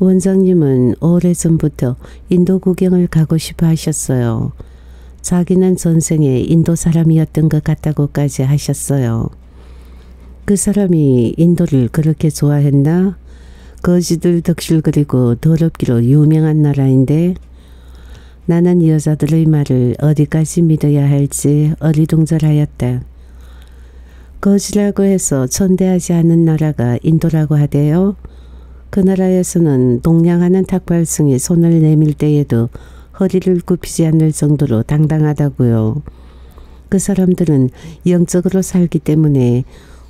원장님은 오래전부터 인도 구경을 가고 싶어 하셨어요. 자기는 전생에 인도 사람이었던 것 같다고까지 하셨어요. 그 사람이 인도를 그렇게 좋아했나? 거지들 덕실거리고 더럽기로 유명한 나라인데. 나는 여자들의 말을 어디까지 믿어야 할지 어리둥절하였다. 거지라고 해서 천대하지 않은 나라가 인도라고 하대요. 그 나라에서는 동냥하는 탁발승이 손을 내밀 때에도 허리를 굽히지 않을 정도로 당당하다고요. 그 사람들은 영적으로 살기 때문에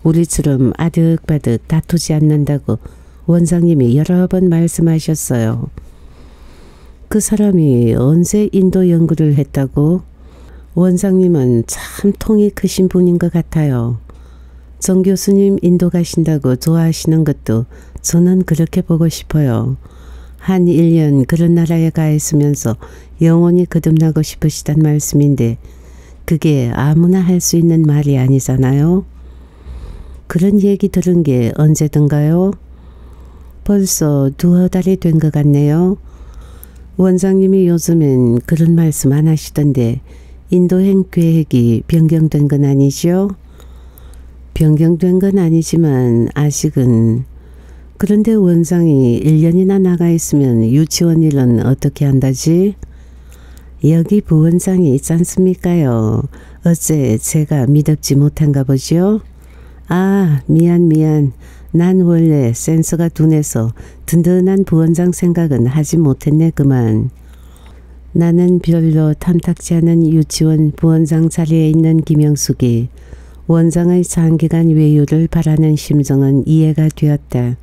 우리처럼 아득바득 다투지 않는다고 원장님이 여러 번 말씀하셨어요. 그 사람이 언제 인도 연구를 했다고? 원장님은 참 통이 크신 분인 것 같아요. 정 교수님 인도 가신다고 좋아하시는 것도 저는 그렇게 보고 싶어요. 한 1년 그런 나라에 가 있으면서 영원히 거듭나고 싶으시단 말씀인데 그게 아무나 할 수 있는 말이 아니잖아요. 그런 얘기 들은 게 언제든가요? 벌써 두어 달이 된 것 같네요. 원장님이 요즘엔 그런 말씀 안 하시던데 인도행 계획이 변경된 건 아니죠? 변경된 건 아니지만 아직은. 그런데 원장이 1년이나 나가 있으면 유치원 일은 어떻게 한다지? 여기 부원장이 있지 않습니까요? 어째 제가 믿음지 못한가 보지요? 아, 미안. 난 원래 센스가 둔해서 든든한 부원장 생각은 하지 못했네 그만. 나는 별로 탐탁지 않은 유치원 부원장 자리에 있는 김영숙이 원장의 장기간 외유를 바라는 심정은 이해가 되었다.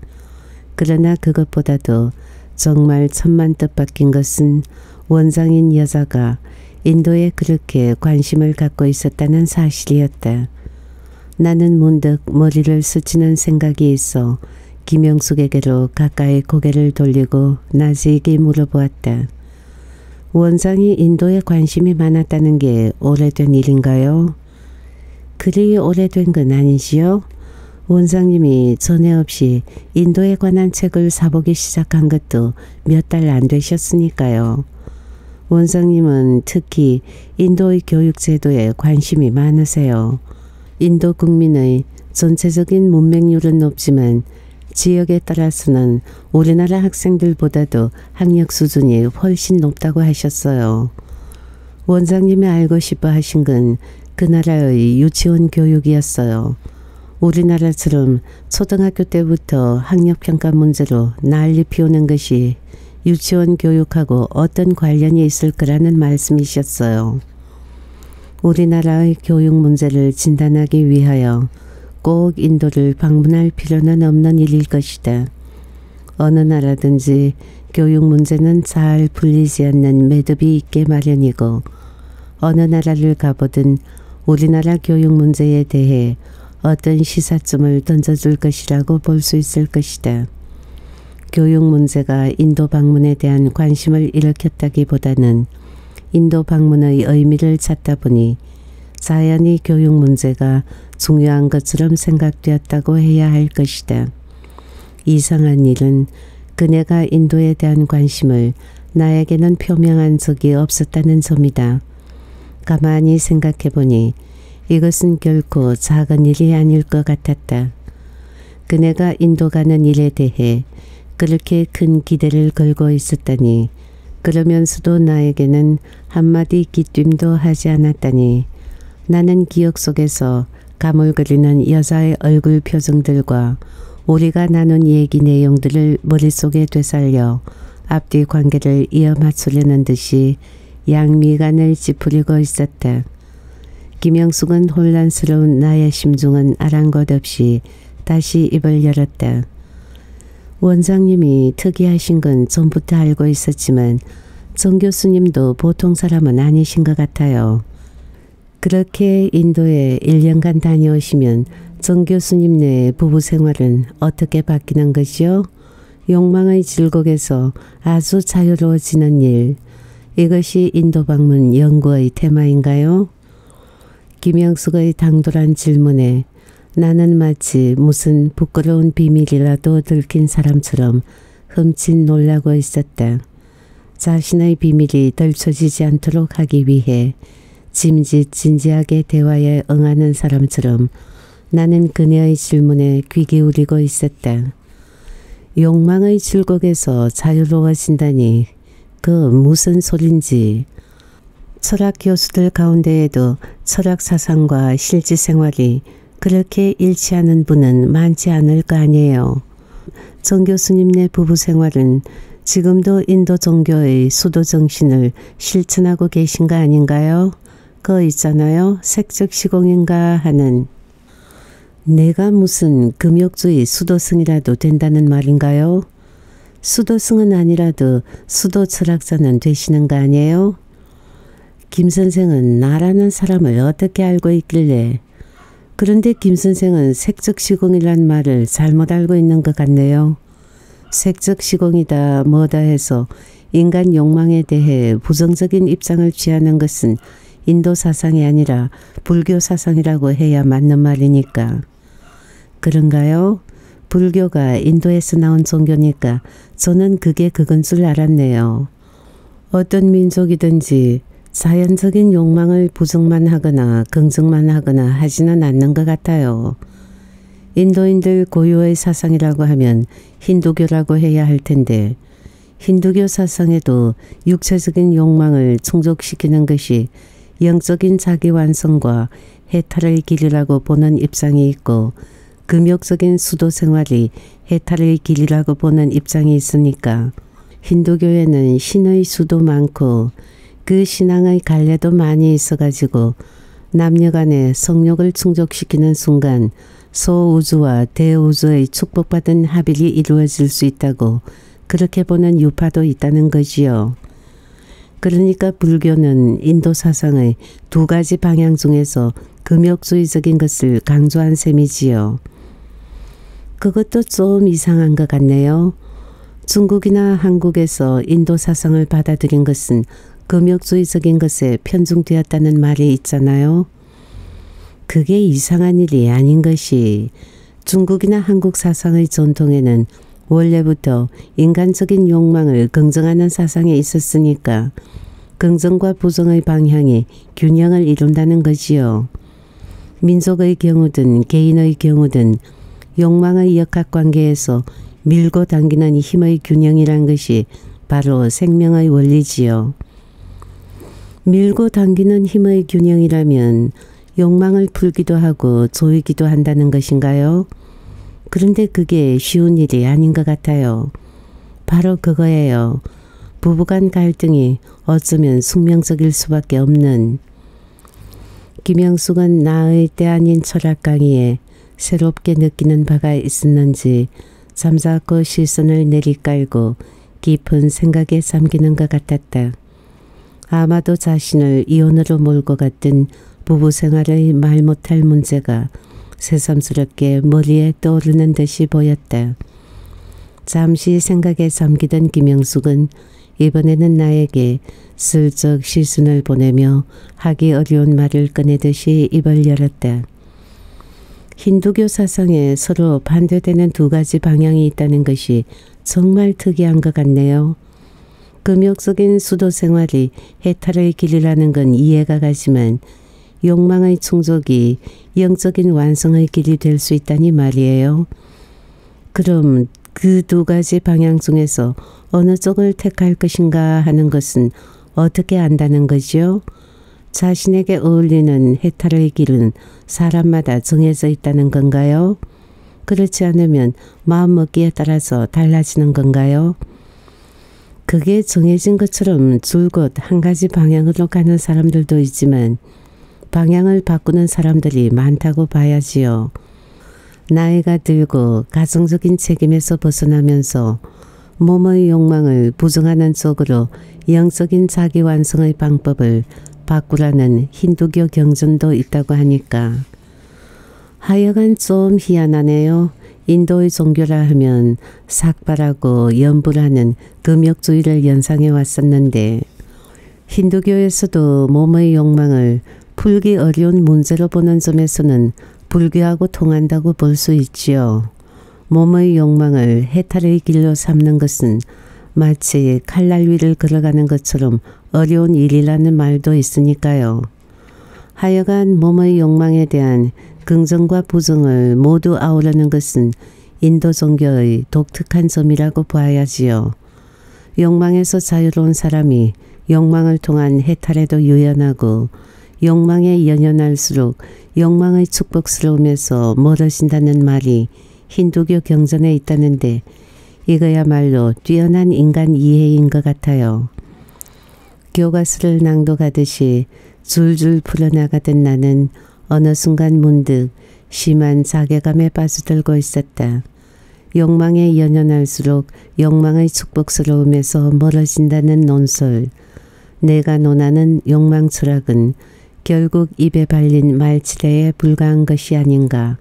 그러나 그것보다도 정말 천만 뜻밖인 것은 원장인 여자가 인도에 그렇게 관심을 갖고 있었다는 사실이었다. 나는 문득 머리를 스치는 생각이 있어 김영숙에게로 가까이 고개를 돌리고 나지게 물어보았다. 원장이 인도에 관심이 많았다는 게 오래된 일인가요? 그리 오래된 건 아니지요? 원장님이 전에 없이 인도에 관한 책을 사보기 시작한 것도 몇 달 안 되셨으니까요. 원장님은 특히 인도의 교육제도에 관심이 많으세요. 인도 국민의 전체적인 문맹률은 높지만 지역에 따라서는 우리나라 학생들보다도 학력 수준이 훨씬 높다고 하셨어요. 원장님이 알고 싶어 하신 건 그 나라의 유치원 교육이었어요. 우리나라처럼 초등학교 때부터 학력평가 문제로 난리 피우는 것이 유치원 교육하고 어떤 관련이 있을 거라는 말씀이셨어요. 우리나라의 교육 문제를 진단하기 위하여 꼭 인도를 방문할 필요는 없는 일일 것이다. 어느 나라든지 교육 문제는 잘 풀리지 않는 매듭이 있게 마련이고 어느 나라를 가보든 우리나라 교육 문제에 대해 어떤 시사점을 던져줄 것이라고 볼 수 있을 것이다. 교육 문제가 인도 방문에 대한 관심을 일으켰다기보다는 인도 방문의 의미를 찾다 보니 자연히 교육 문제가 중요한 것처럼 생각되었다고 해야 할 것이다. 이상한 일은 그녀가 인도에 대한 관심을 나에게는 표명한 적이 없었다는 점이다. 가만히 생각해보니 이것은 결코 작은 일이 아닐 것 같았다. 그녀가 인도 가는 일에 대해 그렇게 큰 기대를 걸고 있었다니 그러면서도 나에게는 한마디 기띔도 하지 않았다니 나는 기억 속에서 가물거리는 여자의 얼굴 표정들과 우리가 나눈 얘기 내용들을 머릿속에 되살려 앞뒤 관계를 이어 맞추려는 듯이 양미간을 찌푸리고 있었다. 김영숙은 혼란스러운 나의 심중은 아랑곳없이 다시 입을 열었다. 원장님이 특이하신 건 전부터 알고 있었지만 정 교수님도 보통 사람은 아니신 것 같아요. 그렇게 인도에 1년간 다녀오시면 정 교수님네 부부 생활은 어떻게 바뀌는 것이요? 욕망의 질곡에서 아주 자유로워지는 일. 이것이 인도 방문 연구의 테마인가요? 김영숙의 당돌한 질문에 나는 마치 무슨 부끄러운 비밀이라도 들킨 사람처럼 흠칫 놀라고 있었다. 자신의 비밀이 덜쳐지지 않도록 하기 위해 짐짓 진지하게 대화에 응하는 사람처럼 나는 그녀의 질문에 귀 기울이고 있었다. 욕망의 줄곡에서 자유로워진다니 그 무슨 소린지. 철학 교수들 가운데에도 철학 사상과 실지 생활이 그렇게 일치하는 분은 많지 않을 거 아니에요. 정 교수님네 부부 생활은 지금도 인도 종교의 수도 정신을 실천하고 계신 거 아닌가요? 그거 있잖아요. 색적 시공인가 하는. 내가 무슨 금욕주의 수도승이라도 된다는 말인가요? 수도승은 아니라도 수도 철학자는 되시는 거 아니에요? 김 선생은 나라는 사람을 어떻게 알고 있길래, 그런데 김 선생은 색즉시공이란 말을 잘못 알고 있는 것 같네요. 색즉시공이다 뭐다 해서 인간 욕망에 대해 부정적인 입장을 취하는 것은 인도 사상이 아니라 불교 사상이라고 해야 맞는 말이니까. 그런가요? 불교가 인도에서 나온 종교니까 저는 그게 그건 줄 알았네요. 어떤 민족이든지 자연적인 욕망을 부정만 하거나 긍정만 하거나 하지는 않는 것 같아요. 인도인들 고유의 사상이라고 하면 힌두교라고 해야 할 텐데, 힌두교 사상에도 육체적인 욕망을 충족시키는 것이 영적인 자기 완성과 해탈의 길이라고 보는 입장이 있고, 금욕적인 수도 생활이 해탈의 길이라고 보는 입장이 있으니까, 힌두교에는 신의 수도 많고 그 신앙의 갈래도 많이 있어가지고 남녀 간의 성욕을 충족시키는 순간 소우주와 대우주의 축복받은 합일이 이루어질 수 있다고 그렇게 보는 유파도 있다는 거지요. 그러니까 불교는 인도 사상의 두 가지 방향 중에서 금욕주의적인 것을 강조한 셈이지요. 그것도 좀 이상한 것 같네요. 중국이나 한국에서 인도 사상을 받아들인 것은 금욕주의적인 것에 편중되었다는 말이 있잖아요. 그게 이상한 일이 아닌 것이, 중국이나 한국 사상의 전통에는 원래부터 인간적인 욕망을 긍정하는 사상에 있었으니까 긍정과 부정의 방향이 균형을 이룬다는 거지요. 민족의 경우든 개인의 경우든 욕망의 역학관계에서 밀고 당기는 힘의 균형이란 것이 바로 생명의 원리지요. 밀고 당기는 힘의 균형이라면 욕망을 풀기도 하고 조이기도 한다는 것인가요? 그런데 그게 쉬운 일이 아닌 것 같아요. 바로 그거예요. 부부간 갈등이 어쩌면 숙명적일 수밖에 없는. 김영숙은 나의 때 아닌 철학 강의에 새롭게 느끼는 바가 있었는지 잠자코 시선을 내리깔고 깊은 생각에 잠기는 것 같았다. 아마도 자신을 이혼으로 몰고 갔던 부부 생활의 말 못할 문제가 새삼스럽게 머리에 떠오르는 듯이 보였다. 잠시 생각에 잠기던 김영숙은 이번에는 나에게 슬쩍 시선을 보내며 하기 어려운 말을 꺼내듯이 입을 열었다. 힌두교 사상에 서로 반대되는 두 가지 방향이 있다는 것이 정말 특이한 것 같네요. 금욕적인 수도 생활이 해탈의 길이라는 건 이해가 가지만 욕망의 충족이 영적인 완성의 길이 될 수 있다니 말이에요. 그럼 그 두 가지 방향 중에서 어느 쪽을 택할 것인가 하는 것은 어떻게 안다는 거죠? 자신에게 어울리는 해탈의 길은 사람마다 정해져 있다는 건가요? 그렇지 않으면 마음먹기에 따라서 달라지는 건가요? 그게 정해진 것처럼 줄곧 한 가지 방향으로 가는 사람들도 있지만 방향을 바꾸는 사람들이 많다고 봐야지요. 나이가 들고 가정적인 책임에서 벗어나면서 몸의 욕망을 부정하는 쪽으로 영적인 자기 완성의 방법을 바꾸라는 힌두교 경전도 있다고 하니까. 하여간 좀 희한하네요. 인도의 종교라 하면 삭발하고 염불하는 금욕주의를 연상해 왔었는데, 힌두교에서도 몸의 욕망을 풀기 어려운 문제로 보는 점에서는 불교하고 통한다고 볼 수 있지요. 몸의 욕망을 해탈의 길로 삼는 것은 마치 칼날 위를 걸어가는 것처럼 어려운 일이라는 말도 있으니까요. 하여간 몸의 욕망에 대한 긍정과 부정을 모두 아우르는 것은 인도 종교의 독특한 점이라고 봐야지요. 욕망에서 자유로운 사람이 욕망을 통한 해탈에도 유연하고, 욕망에 연연할수록 욕망의 축복스러움에서 멀어진다는 말이 힌두교 경전에 있다는데, 이거야말로 뛰어난 인간 이해인 것 같아요. 교과서를 낭독하듯이 줄줄 풀어나가던 나는 어느 순간 문득 심한 자괴감에 빠져들고 있었다. 욕망에 연연할수록 욕망의 축복스러움에서 멀어진다는 논설. 내가 논하는 욕망 철학은 결국 입에 발린 말치레에 불과한 것이 아닌가.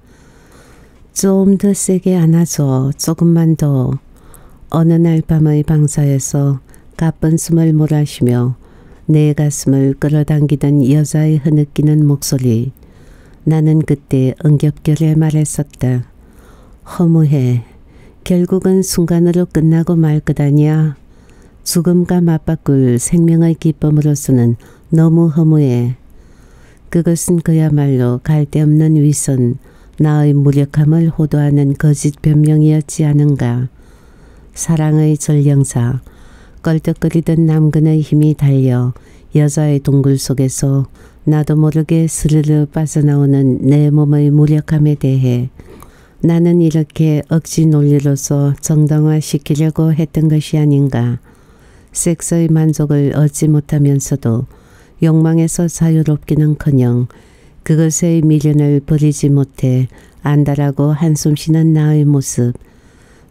좀 더 세게 안아줘. 조금만 더. 어느 날 밤의 방사에서 가쁜 숨을 몰아쉬며 내 가슴을 끌어당기던 여자의 흐느끼는 목소리. 나는 그때 응급결에 말했었다. 허무해. 결국은 순간으로 끝나고 말 것 아니야. 죽음과 맞바꿀 생명의 기쁨으로서는 너무 허무해. 그것은 그야말로 갈데없는 위선, 나의 무력함을 호도하는 거짓 변명이었지 않은가. 사랑의 전령사, 껄떡거리던 남근의 힘이 달려 여자의 동굴 속에서 나도 모르게 스르르 빠져나오는 내 몸의 무력함에 대해 나는 이렇게 억지 논리로서 정당화시키려고 했던 것이 아닌가. 섹스의 만족을 얻지 못하면서도 욕망에서 자유롭기는커녕 그것의 미련을 버리지 못해 안달하고 한숨 쉬는 나의 모습,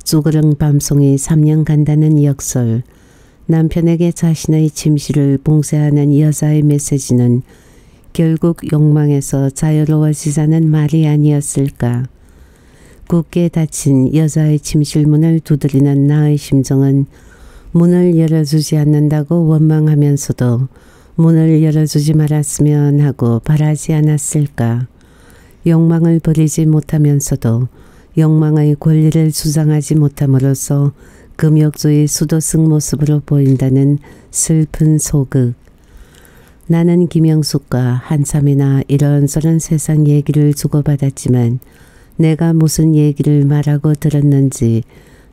쭈그렁 밤송이 3년 간다는 역설, 남편에게 자신의 침실을 봉쇄하는 여자의 메시지는 결국 욕망에서 자유로워지자는 말이 아니었을까. 굳게 닫힌 여자의 침실문을 두드리는 나의 심정은 문을 열어주지 않는다고 원망하면서도 문을 열어주지 말았으면 하고 바라지 않았을까. 욕망을 버리지 못하면서도 욕망의 권리를 주장하지 못함으로써 금욕주의 수도승 모습으로 보인다는 슬픈 소극. 나는 김영숙과 한참이나 이런저런 세상 얘기를 주고받았지만 내가 무슨 얘기를 말하고 들었는지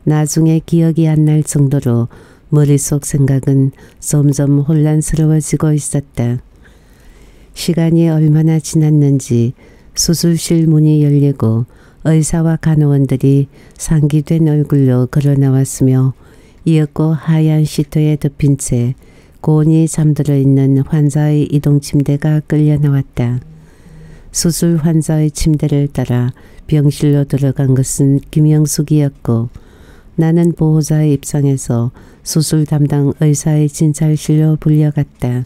나중에 기억이 안 날 정도로 머릿속 생각은 점점 혼란스러워지고 있었다. 시간이 얼마나 지났는지 수술실 문이 열리고 의사와 간호원들이 상기된 얼굴로 걸어나왔으며 이윽고 하얀 시트에 덮인 채 곤히 잠들어 있는 환자의 이동 침대가 끌려 나왔다. 수술 환자의 침대를 따라 병실로 들어간 것은 김영숙이었고 나는 보호자의 입장에서 수술 담당 의사의 진찰실로 불려갔다.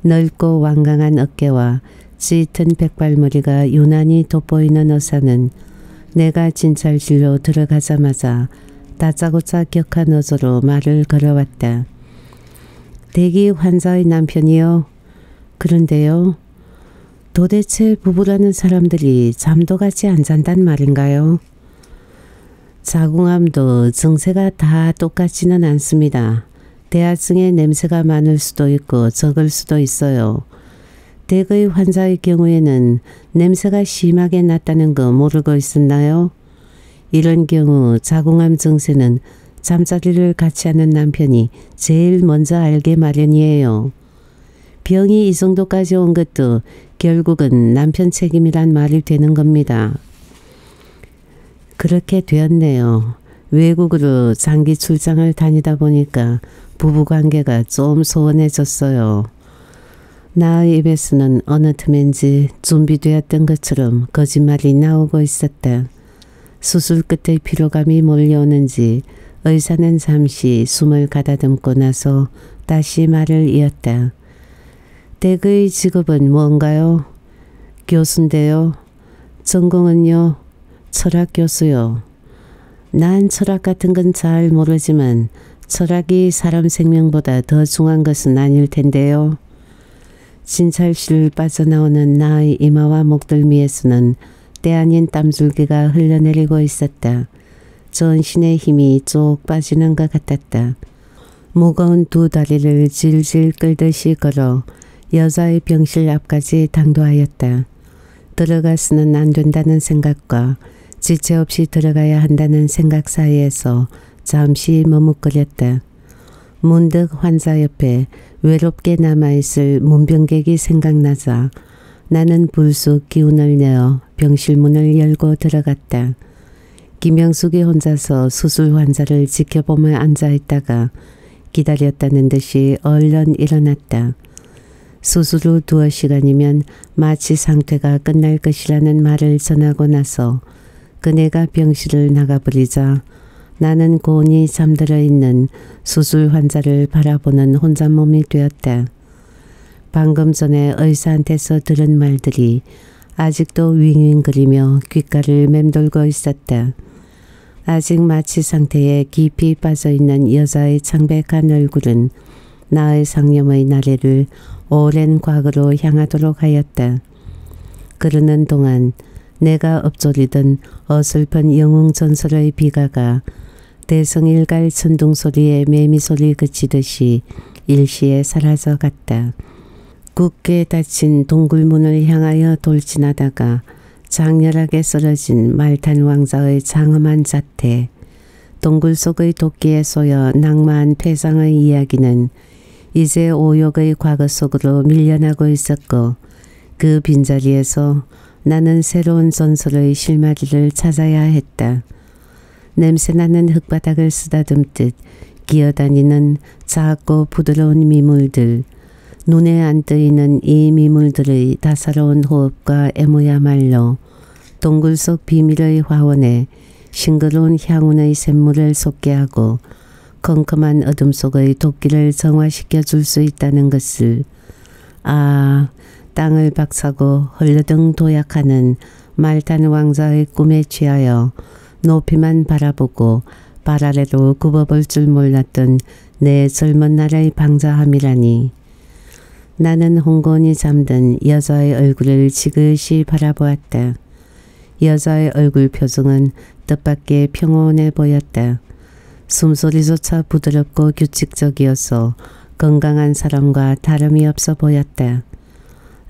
넓고 완강한 어깨와 짙은 백발머리가 유난히 돋보이는 의사는 내가 진찰실로 들어가자마자 다짜고짜 격한 어조로 말을 걸어왔다. 대기 환자의 남편이요. 그런데요. 도대체 부부라는 사람들이 잠도 같이 안 잔단 말인가요? 자궁암도 증세가 다 똑같지는 않습니다. 대하증에 냄새가 많을 수도 있고 적을 수도 있어요. 대개의 환자의 경우에는 냄새가 심하게 났다는 거 모르고 있었나요? 이런 경우 자궁암 증세는 잠자리를 같이 하는 남편이 제일 먼저 알게 마련이에요. 병이 이 정도까지 온 것도 결국은 남편 책임이란 말이 되는 겁니다. 그렇게 되었네요. 외국으로 장기 출장을 다니다 보니까 부부관계가 좀 소원해졌어요. 나의 입에서는 어느 틈인지 준비되었던 것처럼 거짓말이 나오고 있었다. 수술 끝의 피로감이 몰려오는지 의사는 잠시 숨을 가다듬고 나서 다시 말을 이었다. 댁의 직업은 뭔가요? 교수인데요. 전공은요? 철학 교수요. 난 철학 같은 건 잘 모르지만 철학이 사람 생명보다 더 중요한 것은 아닐 텐데요. 진찰실을 빠져나오는 나의 이마와 목덜미에서는 때아닌 땀줄기가 흘러내리고 있었다. 전신의 힘이 쭉 빠지는 것 같았다. 무거운 두 다리를 질질 끌듯이 걸어 여자의 병실 앞까지 당도하였다. 들어가서는 안 된다는 생각과 지체 없이 들어가야 한다는 생각 사이에서 잠시 머뭇거렸다. 문득 환자 옆에 외롭게 남아있을 문병객이 생각나자 나는 불쑥 기운을 내어 병실 문을 열고 들어갔다. 김영숙이 혼자서 수술 환자를 지켜보며 앉아있다가 기다렸다는 듯이 얼른 일어났다. 수술 후 두어 시간이면 마치 상태가 끝날 것이라는 말을 전하고 나서 그네가 병실을 나가버리자 나는 곤히 잠들어 있는 수술 환자를 바라보는 혼잣몸이 되었다. 방금 전에 의사한테서 들은 말들이 아직도 윙윙거리며 귓가를 맴돌고 있었다. 아직 마취 상태에 깊이 빠져있는 여자의 창백한 얼굴은 나의 상념의 나래를 오랜 과거로 향하도록 하였다. 그러는 동안 내가 읊조리던 어설픈 영웅 전설의 비가가 대성일갈 천둥소리의 매미소리 그치듯이 일시에 사라져갔다. 굳게 닫힌 동굴문을 향하여 돌진하다가 장렬하게 쓰러진 말탄 왕자의 장엄한 자태, 동굴 속의 도끼에 쏘여 낙마한 퇴장의 이야기는 이제 오욕의 과거 속으로 밀려나고 있었고 그 빈자리에서 나는 새로운 전설의 실마리를 찾아야 했다. 냄새나는 흙바닥을 쓰다듬듯 기어다니는 작고 부드러운 미물들, 눈에 안 뜨이는 이 미물들의 다사로운 호흡과 애무야말로 동굴 속 비밀의 화원에 싱그러운 향운의 샘물을 솟게 하고 컴컴한 어둠 속의 도끼를 정화시켜 줄 수 있다는 것을, 아, 땅을 박사고 헐레등 도약하는 말탄 왕자의 꿈에 취하여 높이만 바라보고 발 아래로 굽어볼 줄 몰랐던 내 젊은 날의 방자함이라니. 나는 홍건이 잠든 여자의 얼굴을 지그시 바라보았다. 여자의 얼굴 표정은 뜻밖의 평온해 보였다. 숨소리조차 부드럽고 규칙적이어서 건강한 사람과 다름이 없어 보였다.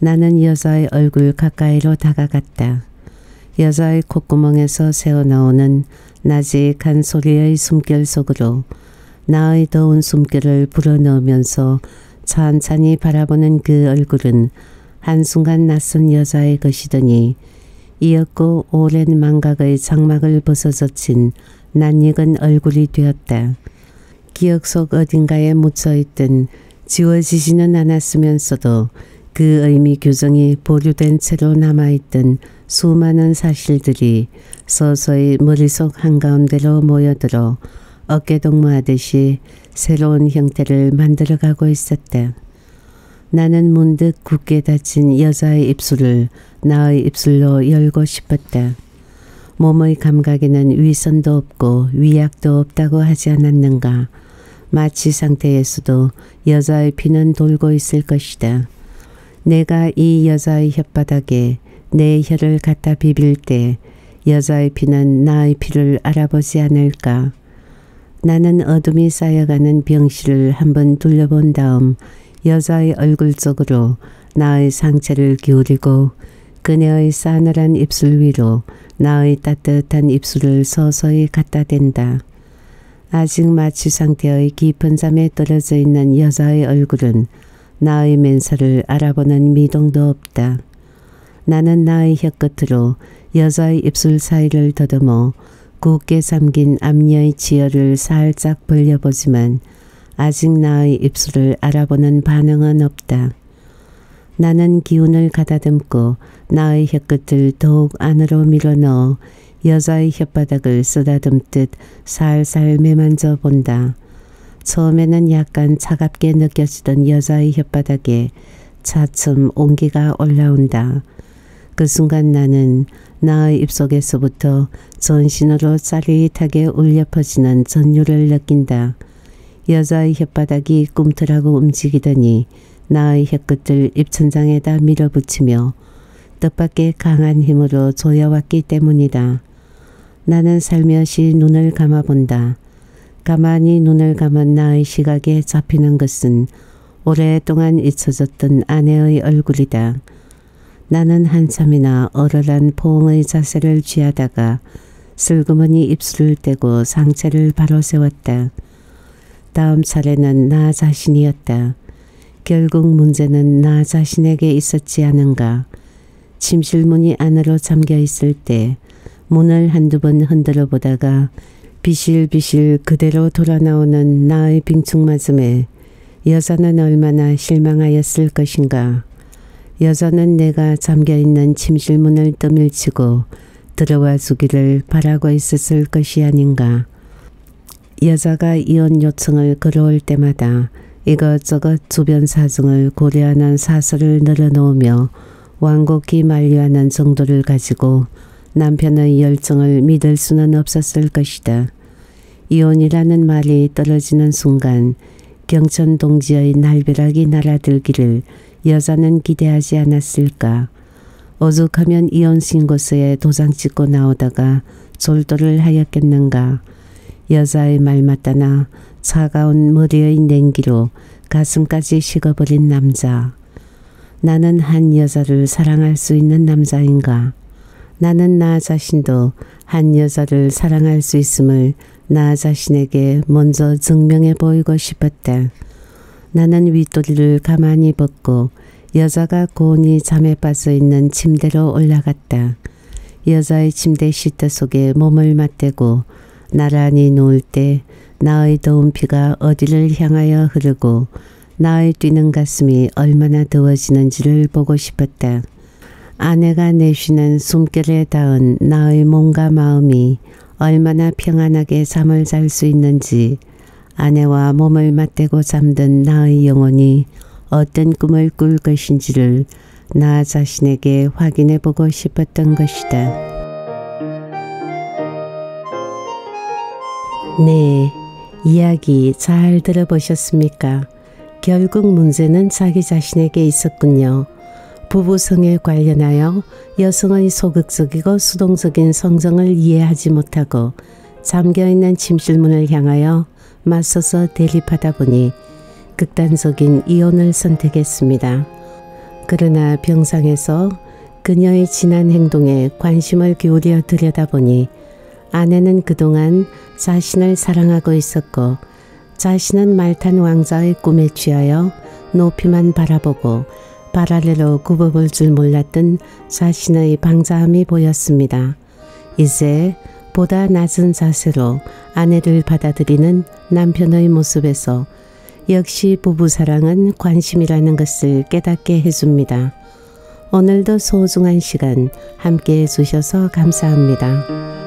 나는 여자의 얼굴 가까이로 다가갔다. 여자의 콧구멍에서 새어나오는 나직한 소리의 숨결 속으로 나의 더운 숨결을 불어넣으면서 찬찬히 바라보는 그 얼굴은 한순간 낯선 여자의 것이더니 이윽고 오랜 망각의 장막을 벗어젖힌 낯익은 얼굴이 되었다. 기억 속 어딘가에 묻혀있던 지워지지는 않았으면서도 그 의미 규정이 보류된 채로 남아있던 수많은 사실들이 서서히 머릿속 한가운데로 모여들어 어깨동무하듯이 새로운 형태를 만들어가고 있었다. 나는 문득 굳게 닫힌 여자의 입술을 나의 입술로 열고 싶었다. 몸의 감각에는 위선도 없고 위약도 없다고 하지 않았는가. 마취 상태에서도 여자의 피는 돌고 있을 것이다. 내가 이 여자의 혓바닥에 내 혀를 갖다 비빌 때 여자의 피는 나의 피를 알아보지 않을까. 나는 어둠이 쌓여가는 병실을 한번 둘러본 다음 여자의 얼굴 쪽으로 나의 상체를 기울이고 그녀의 싸늘한 입술 위로 나의 따뜻한 입술을 서서히 갖다 댄다. 아직 마취 상태의 깊은 잠에 떨어져 있는 여자의 얼굴은 나의 맨살을 알아보는 미동도 없다. 나는 나의 혀끝으로 여자의 입술 사이를 더듬어 굳게 잠긴 앞녀의 치열을 살짝 벌려보지만 아직 나의 입술을 알아보는 반응은 없다. 나는 기운을 가다듬고 나의 혀끝을 더욱 안으로 밀어넣어 여자의 혓바닥을 쓰다듬듯 살살 매만져 본다. 처음에는 약간 차갑게 느껴지던 여자의 혓바닥에 차츰 온기가 올라온다. 그 순간 나는 나의 입속에서부터 전신으로 짜릿하게 울려 퍼지는 전율을 느낀다. 여자의 혓바닥이 꿈틀하고 움직이더니 나의 혀끝을 입천장에다 밀어붙이며 뜻밖의 강한 힘으로 조여왔기 때문이다. 나는 살며시 눈을 감아본다. 가만히 눈을 감은 나의 시각에 잡히는 것은 오랫동안 잊혀졌던 아내의 얼굴이다. 나는 한참이나 얼얼한 포옹의 자세를 취하다가 슬그머니 입술을 떼고 상체를 바로 세웠다. 다음 차례는 나 자신이었다. 결국 문제는 나 자신에게 있었지 않은가. 침실문이 안으로 잠겨 있을 때 문을 한두 번 흔들어 보다가 비실비실 그대로 돌아나오는 나의 빙충맞음에 여자는 얼마나 실망하였을 것인가. 여자는 내가 잠겨있는 침실문을 떠밀치고 들어와 주기를 바라고 있었을 것이 아닌가. 여자가 이혼 요청을 걸어올 때마다 이것저것 주변 사정을 고려하는 사설을 늘어놓으며 완곡히 만류하는 정도를 가지고 남편의 열정을 믿을 수는 없었을 것이다. 이혼이라는 말이 떨어지는 순간 경천 동지의 날벼락이 날아들기를 여자는 기대하지 않았을까. 오죽하면 이혼신고서에 도장찍고 나오다가 졸도를 하였겠는가. 여자의 말 맞다나 차가운 머리의 냉기로 가슴까지 식어버린 남자. 나는 한 여자를 사랑할 수 있는 남자인가. 나는 나 자신도 한 여자를 사랑할 수 있음을 나 자신에게 먼저 증명해 보이고 싶었다. 나는 윗도리를 가만히 벗고 여자가 고온이 잠에 빠져 있는 침대로 올라갔다. 여자의 침대 시트 속에 몸을 맞대고 나란히 누울 때 나의 더운 피가 어디를 향하여 흐르고 나의 뛰는 가슴이 얼마나 더워지는지를 보고 싶었다. 아내가 내쉬는 숨결에 닿은 나의 몸과 마음이 얼마나 평안하게 잠을 잘 수 있는지, 아내와 몸을 맞대고 잠든 나의 영혼이 어떤 꿈을 꿀 것인지를 나 자신에게 확인해 보고 싶었던 것이다. 네, 이야기 잘 들어보셨습니까? 결국 문제는 자기 자신에게 있었군요. 부부성에 관련하여 여성의 소극적이고 수동적인 성정을 이해하지 못하고 잠겨있는 침실문을 향하여 맞서서 대립하다 보니 극단적인 이혼을 선택했습니다. 그러나 병상에서 그녀의 지난 행동에 관심을 기울여 들여다보니 아내는 그동안 자신을 사랑하고 있었고 자신은 말탄 왕자의 꿈에 취하여 높이만 바라보고 발아래로 굽어볼 줄 몰랐던 자신의 방자함이 보였습니다. 이제 보다 낮은 자세로 아내를 받아들이는 남편의 모습에서 역시 부부사랑은 관심이라는 것을 깨닫게 해줍니다. 오늘도 소중한 시간 함께해 주셔서 감사합니다.